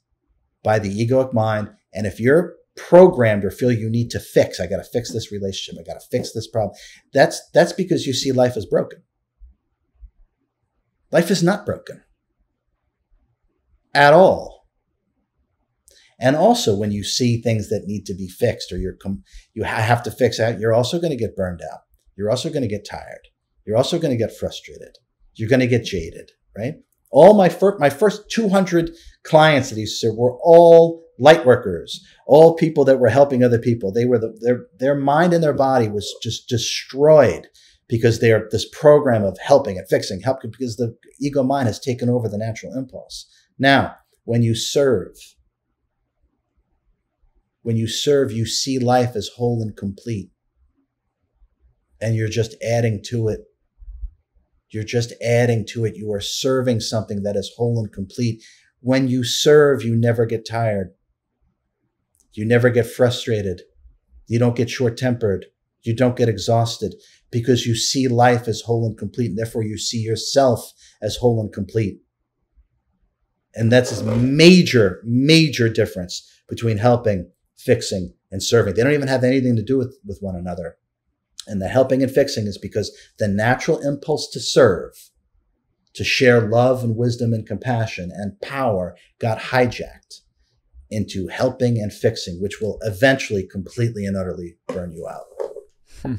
by the egoic mind. And if you're programmed or feel you need to fix, I got to fix this relationship, I got to fix this problem, that's that's because you see life as broken. Life is not broken at all. And also when you see things that need to be fixed or you're com you ha have to fix out, you're also going to get burned out. You're also going to get tired. You're also going to get frustrated. You're going to get jaded, right? All my, fir my first two hundred clients that used to serve were all light workers, all people that were helping other people. They were the, their, their mind and their body was just destroyed because they are this program of helping and fixing, helping, because the ego mind has taken over the natural impulse. Now, when you serve, when you serve, you see life as whole and complete. And you're just adding to it. You're just adding to it. You are serving something that is whole and complete. When you serve, you never get tired. You never get frustrated. You don't get short-tempered. You don't get exhausted because you see life as whole and complete, and therefore you see yourself as whole and complete. And that's a major, major difference between helping, fixing, and serving. They don't even have anything to do with, with one another. And the helping and fixing is because the natural impulse to serve, to share love and wisdom and compassion and power got hijacked into helping and fixing, which will eventually completely and utterly burn you out. Hmm.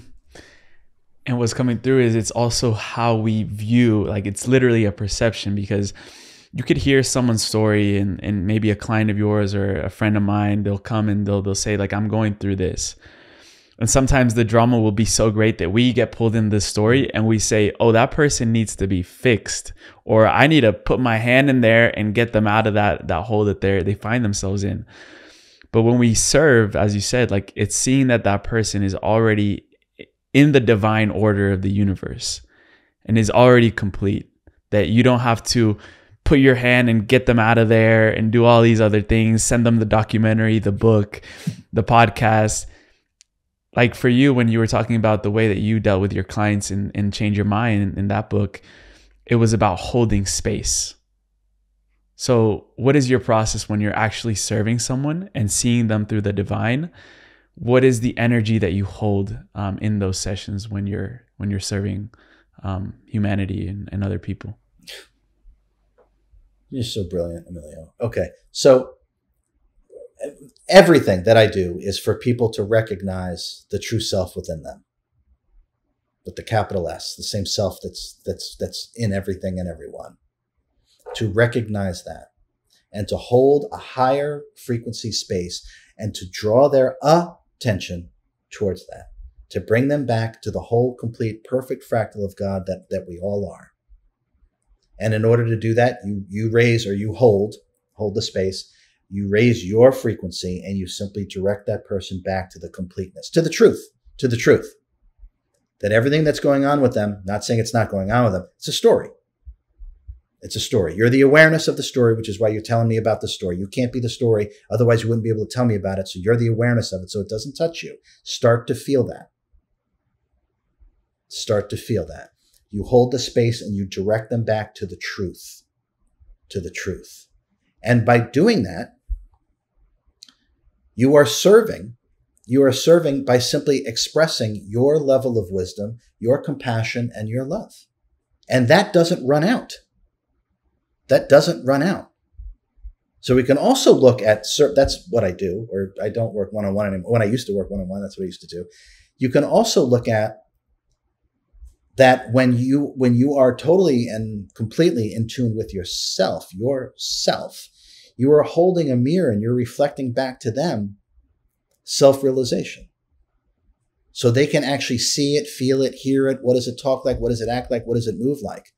And what's coming through is it's also how we view, like it's literally a perception, because you could hear someone's story and, and maybe a client of yours or a friend of mine, they'll come and they'll, they'll say like, I'm going through this. And sometimes the drama will be so great that we get pulled in this story and we say, oh, that person needs to be fixed, or I need to put my hand in there and get them out of that, that hole that they're, they find themselves in. But when we serve, as you said, like it's seeing that that person is already in the divine order of the universe and is already complete, that you don't have to put your hand and get them out of there and do all these other things, send them the documentary, the book, the podcast. Like for you, when you were talking about the way that you dealt with your clients in, in Change Your Mind, in, in that book, it was about holding space. So what is your process when you're actually serving someone and seeing them through the divine? What is the energy that you hold um, in those sessions when you're, when you're serving um, humanity and, and other people? You're so brilliant, Emilio. Okay, so everything that I do is for people to recognize the true self within them, with the capital S, the same self that's, that's, that's in everything and everyone, to recognize that and to hold a higher frequency space and to draw their attention towards that, to bring them back to the whole, complete, perfect fractal of God that, that we all are. And in order to do that, you, you raise or you hold, hold the space. You raise your frequency and you simply direct that person back to the completeness, to the truth, to the truth. That everything that's going on with them, not saying it's not going on with them, it's a story. It's a story. You're the awareness of the story, which is why you're telling me about the story. You can't be the story, otherwise you wouldn't be able to tell me about it. So you're the awareness of it, so it doesn't touch you. Start to feel that. Start to feel that. You hold the space and you direct them back to the truth, to the truth. And by doing that, you are serving. You are serving by simply expressing your level of wisdom, your compassion, and your love. And that doesn't run out. That doesn't run out. So we can also look at, that's what I do, or I don't work one-on-one anymore. When I used to work one-on-one, that's what I used to do. You can also look at that when you when you are totally and completely in tune with yourself, yourself, you are holding a mirror and you're reflecting back to them self-realization. So they can actually see it, feel it, hear it. What does it talk like? What does it act like? What does it move like?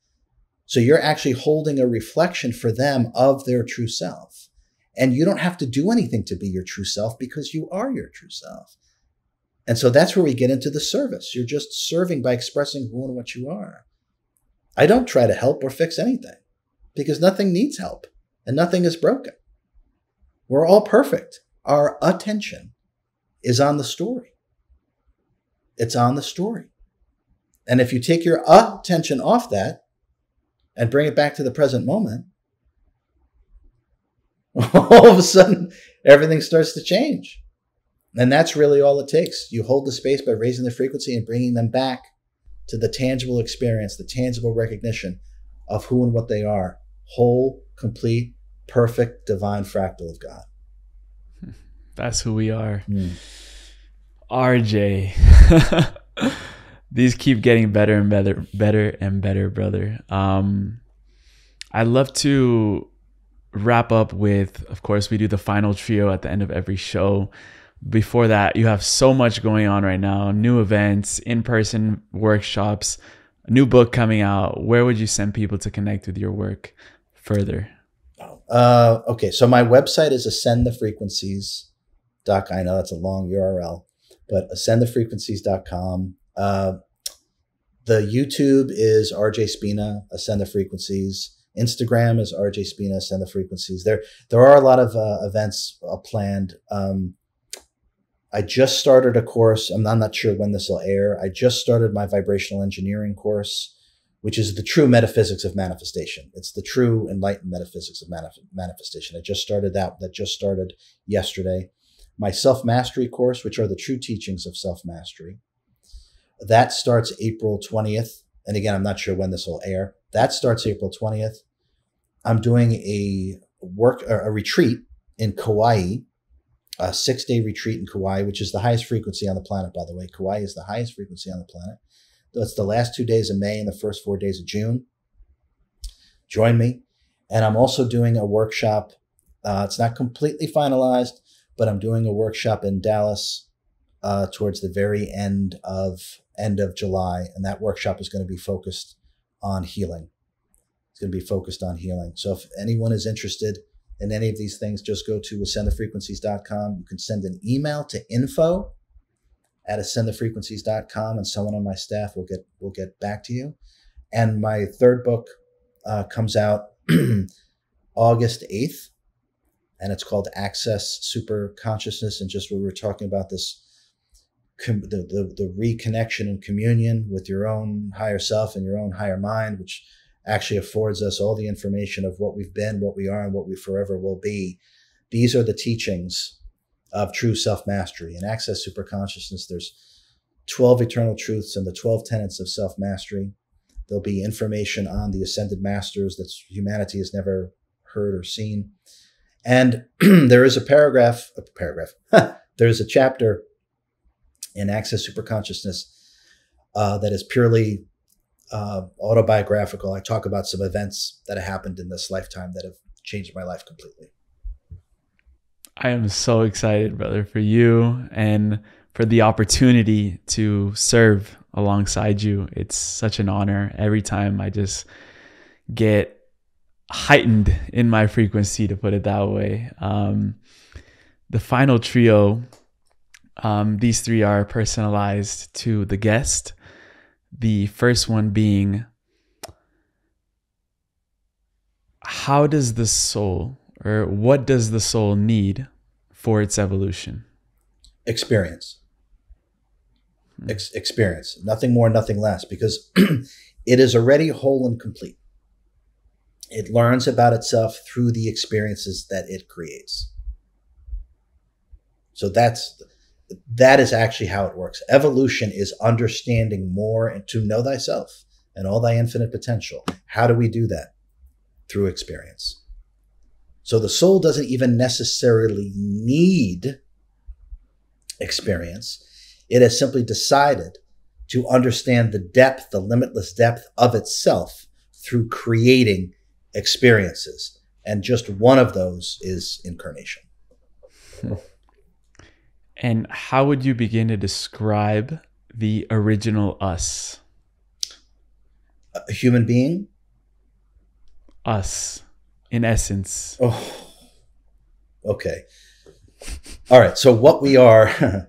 So you're actually holding a reflection for them of their true self. And you don't have to do anything to be your true self because you are your true self. And so that's where we get into the service. You're just serving by expressing who and what you are. I don't try to help or fix anything because nothing needs help and nothing is broken. We're all perfect. Our attention is on the story. It's on the story. And if you take your attention off that and bring it back to the present moment, all of a sudden, everything starts to change. And that's really all it takes. You hold the space by raising the frequency and bringing them back to the tangible experience, the tangible recognition of who and what they are. Whole, complete, perfect, divine fractal of God. That's who we are. Mm. R J. These keep getting better and better, better and better, brother. Um, I'd love to wrap up with, of course, we do the final trio at the end of every show. Before that, you have so much going on right now, new events, in-person workshops, a new book coming out. Where would you send people to connect with your work further? Uh, okay, so my website is ascend the frequencies dot com. I know that's a long U R L, but ascend the frequencies dot com. Uh, the YouTube is R J Spina, Ascend the Frequencies. Instagram is R J Spina, Ascend the Frequencies. There, there are a lot of uh, events uh, planned. Um, I just started a course. I'm not, I'm not sure when this will air. I just started my vibrational engineering course, which is the true metaphysics of manifestation. It's the true enlightened metaphysics of manif manifestation. I just started that. That just started yesterday. My self-mastery course, which are the true teachings of self-mastery, that starts April twentieth. And again, I'm not sure when this will air. That starts April twentieth. I'm doing a work, a retreat in Kauai. A six-day retreat in Kauai, which is the highest frequency on the planet, by the way. Kauai is the highest frequency on the planet. That's the last two days of May and the first four days of June. Join me. And I'm also doing a workshop. Uh, it's not completely finalized, but I'm doing a workshop in Dallas uh, towards the very end of, end of July. And that workshop is going to be focused on healing. It's going to be focused on healing. So if anyone is interested in any of these things, just go to ascend the frequencies dot com. You can send an email to info at ascend the frequencies dot com and someone on my staff will get will get back to you. And my third book uh, comes out August eighth, and it's called Access Super Consciousness. And just what we were talking about, this com the, the, the reconnection and communion with your own higher self and your own higher mind, which actually affords us all the information of what we've been, what we are, and what we forever will be. These are the teachings of true self-mastery. In Access Super Consciousness, there's twelve eternal truths and the twelve tenets of self-mastery. There'll be information on the ascended masters that humanity has never heard or seen. And there is a paragraph, a paragraph, there is a chapter in Access Super Consciousness uh, that is purely Uh, autobiographical. I talk about some events that have happened in this lifetime that have changed my life completely. I am so excited, brother, for you and for the opportunity to serve alongside you. It's such an honor. Every time I just get heightened in my frequency, to put it that way. Um, the final trio, um, these three are personalized to the guest. The first one being, how does the soul, or what does the soul need for its evolution? Experience. Ex experience. Nothing more, nothing less, because it is already whole and complete. It learns about itself through the experiences that it creates. So that's... that is actually how it works. Evolution is understanding more and to know thyself and all thy infinite potential. How do we do that? Through experience. So the soul doesn't even necessarily need experience. It has simply decided to understand the depth, the limitless depth of itself through creating experiences. And just one of those is incarnation. Hmm. And how would you begin to describe the original us? A human being? Us, in essence. Oh, okay. All right, so what we are...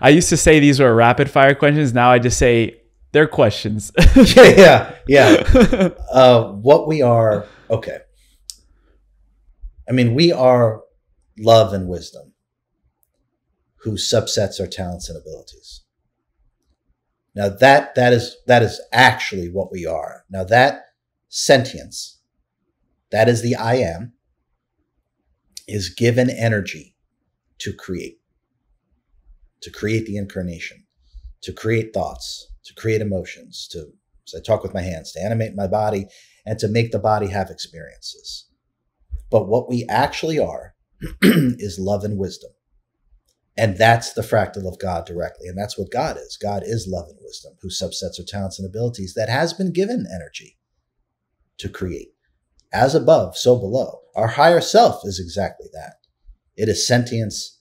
I used to say these were rapid fire questions. Now I just say they're questions. yeah, yeah, yeah. Uh, what we are, okay. I mean, we are love and wisdom, whose subsets are talents and abilities. Now that, that is, that is actually what we are. Now that sentience, that is the I am, is given energy to create. To create the incarnation, to create thoughts, to create emotions, to, as I talk with my hands, to animate my body, and to make the body have experiences. But what we actually are is love and wisdom. And that's the fractal of God directly. And that's what God is. God is love and wisdom, whose subsets are talents and abilities that has been given energy to create. As above, so below. Our higher self is exactly that. It is sentience.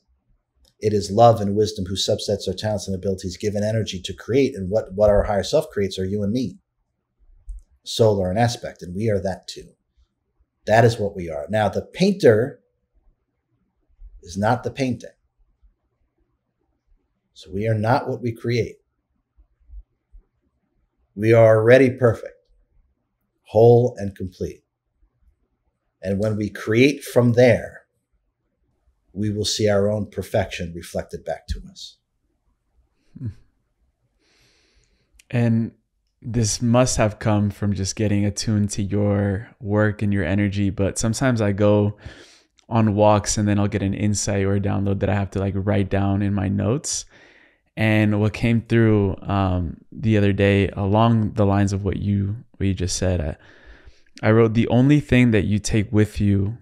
It is love and wisdom whose subsets are talents and abilities given energy to create. And what, what our higher self creates are you and me. Soul are an aspect, and we are that too. That is what we are. Now, the painter is not the painting. So we are not what we create. We are already perfect, whole and complete. And when we create from there, we will see our own perfection reflected back to us. And this must have come from just getting attuned to your work and your energy. But sometimes I go on walks and then I'll get an insight or a download that I have to like write down in my notes. And what came through um, the other day, along the lines of what you, what you just said, I, I wrote, the only thing that you take with you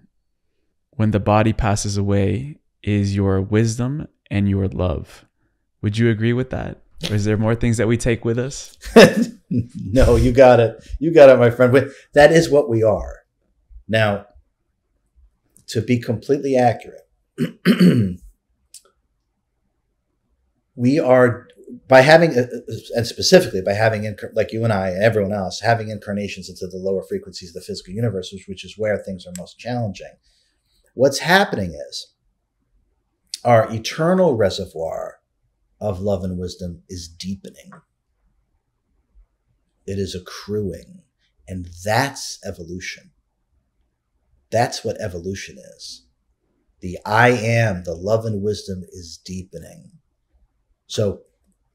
when the body passes away is your wisdom and your love. Would you agree with that? Or is there more things that we take with us? No, you got it. You got it, my friend. That is what we are. Now, to be completely accurate, we are, by having, and specifically by having, like you and I and everyone else, having incarnations into the lower frequencies of the physical universe, which is where things are most challenging. What's happening is our eternal reservoir of love and wisdom is deepening. It is accruing. And that's evolution. That's what evolution is. The I am, the love and wisdom is deepening. So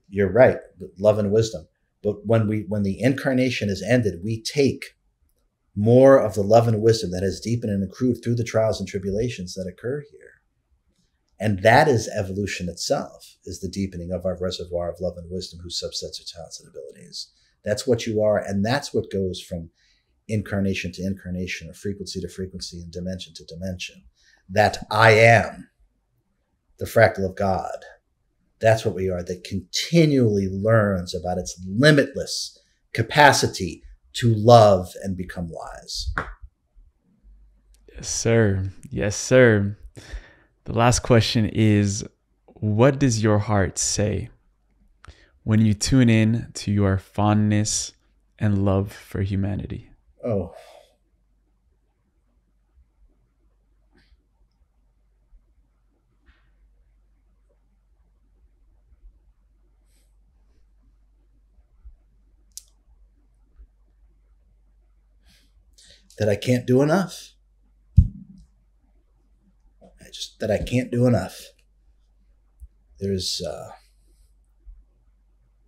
you're right, love and wisdom. But when we, when the incarnation is ended, we take more of the love and wisdom that has deepened and accrued through the trials and tribulations that occur here. And that is evolution itself, is the deepening of our reservoir of love and wisdom whose subsets are talents and abilities. That's what you are, and that's what goes from incarnation to incarnation, or frequency to frequency, and dimension to dimension. That I am, the fractal of God, that's what we are, that continually learns about its limitless capacity to love and become wise. Yes, sir. Yes, sir. The last question is, what does your heart say when you tune in to your fondness and love for humanity? Oh. That I can't do enough. I just, that I can't do enough. There's uh,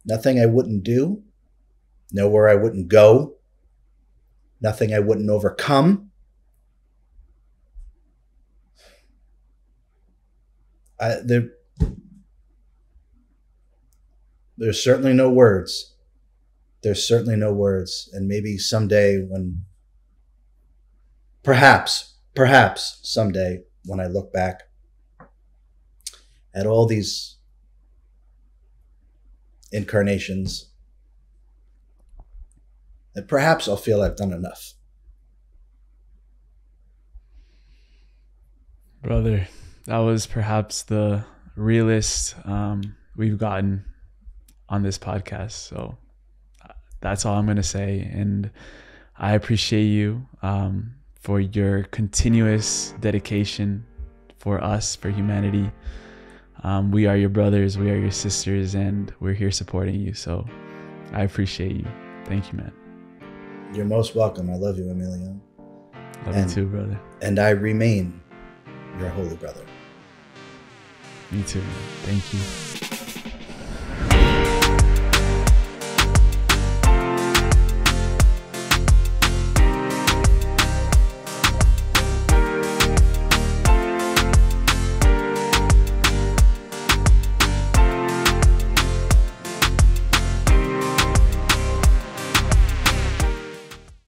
nothing I wouldn't do, nowhere I wouldn't go, nothing I wouldn't overcome. I, there, there's certainly no words. There's certainly no words. And maybe someday when Perhaps, perhaps someday when I look back at all these incarnations, that perhaps I'll feel I've done enough. Brother, that was perhaps the realest um, we've gotten on this podcast. So that's all I'm going to say. And I appreciate you um, for your continuous dedication for us, for humanity. Um, we are your brothers, we are your sisters, and we're here supporting you. So I appreciate you. Thank you, man. You're most welcome. I love you, Emilio. Love and, you too, brother. And I remain your holy brother. Me too, man. Thank you.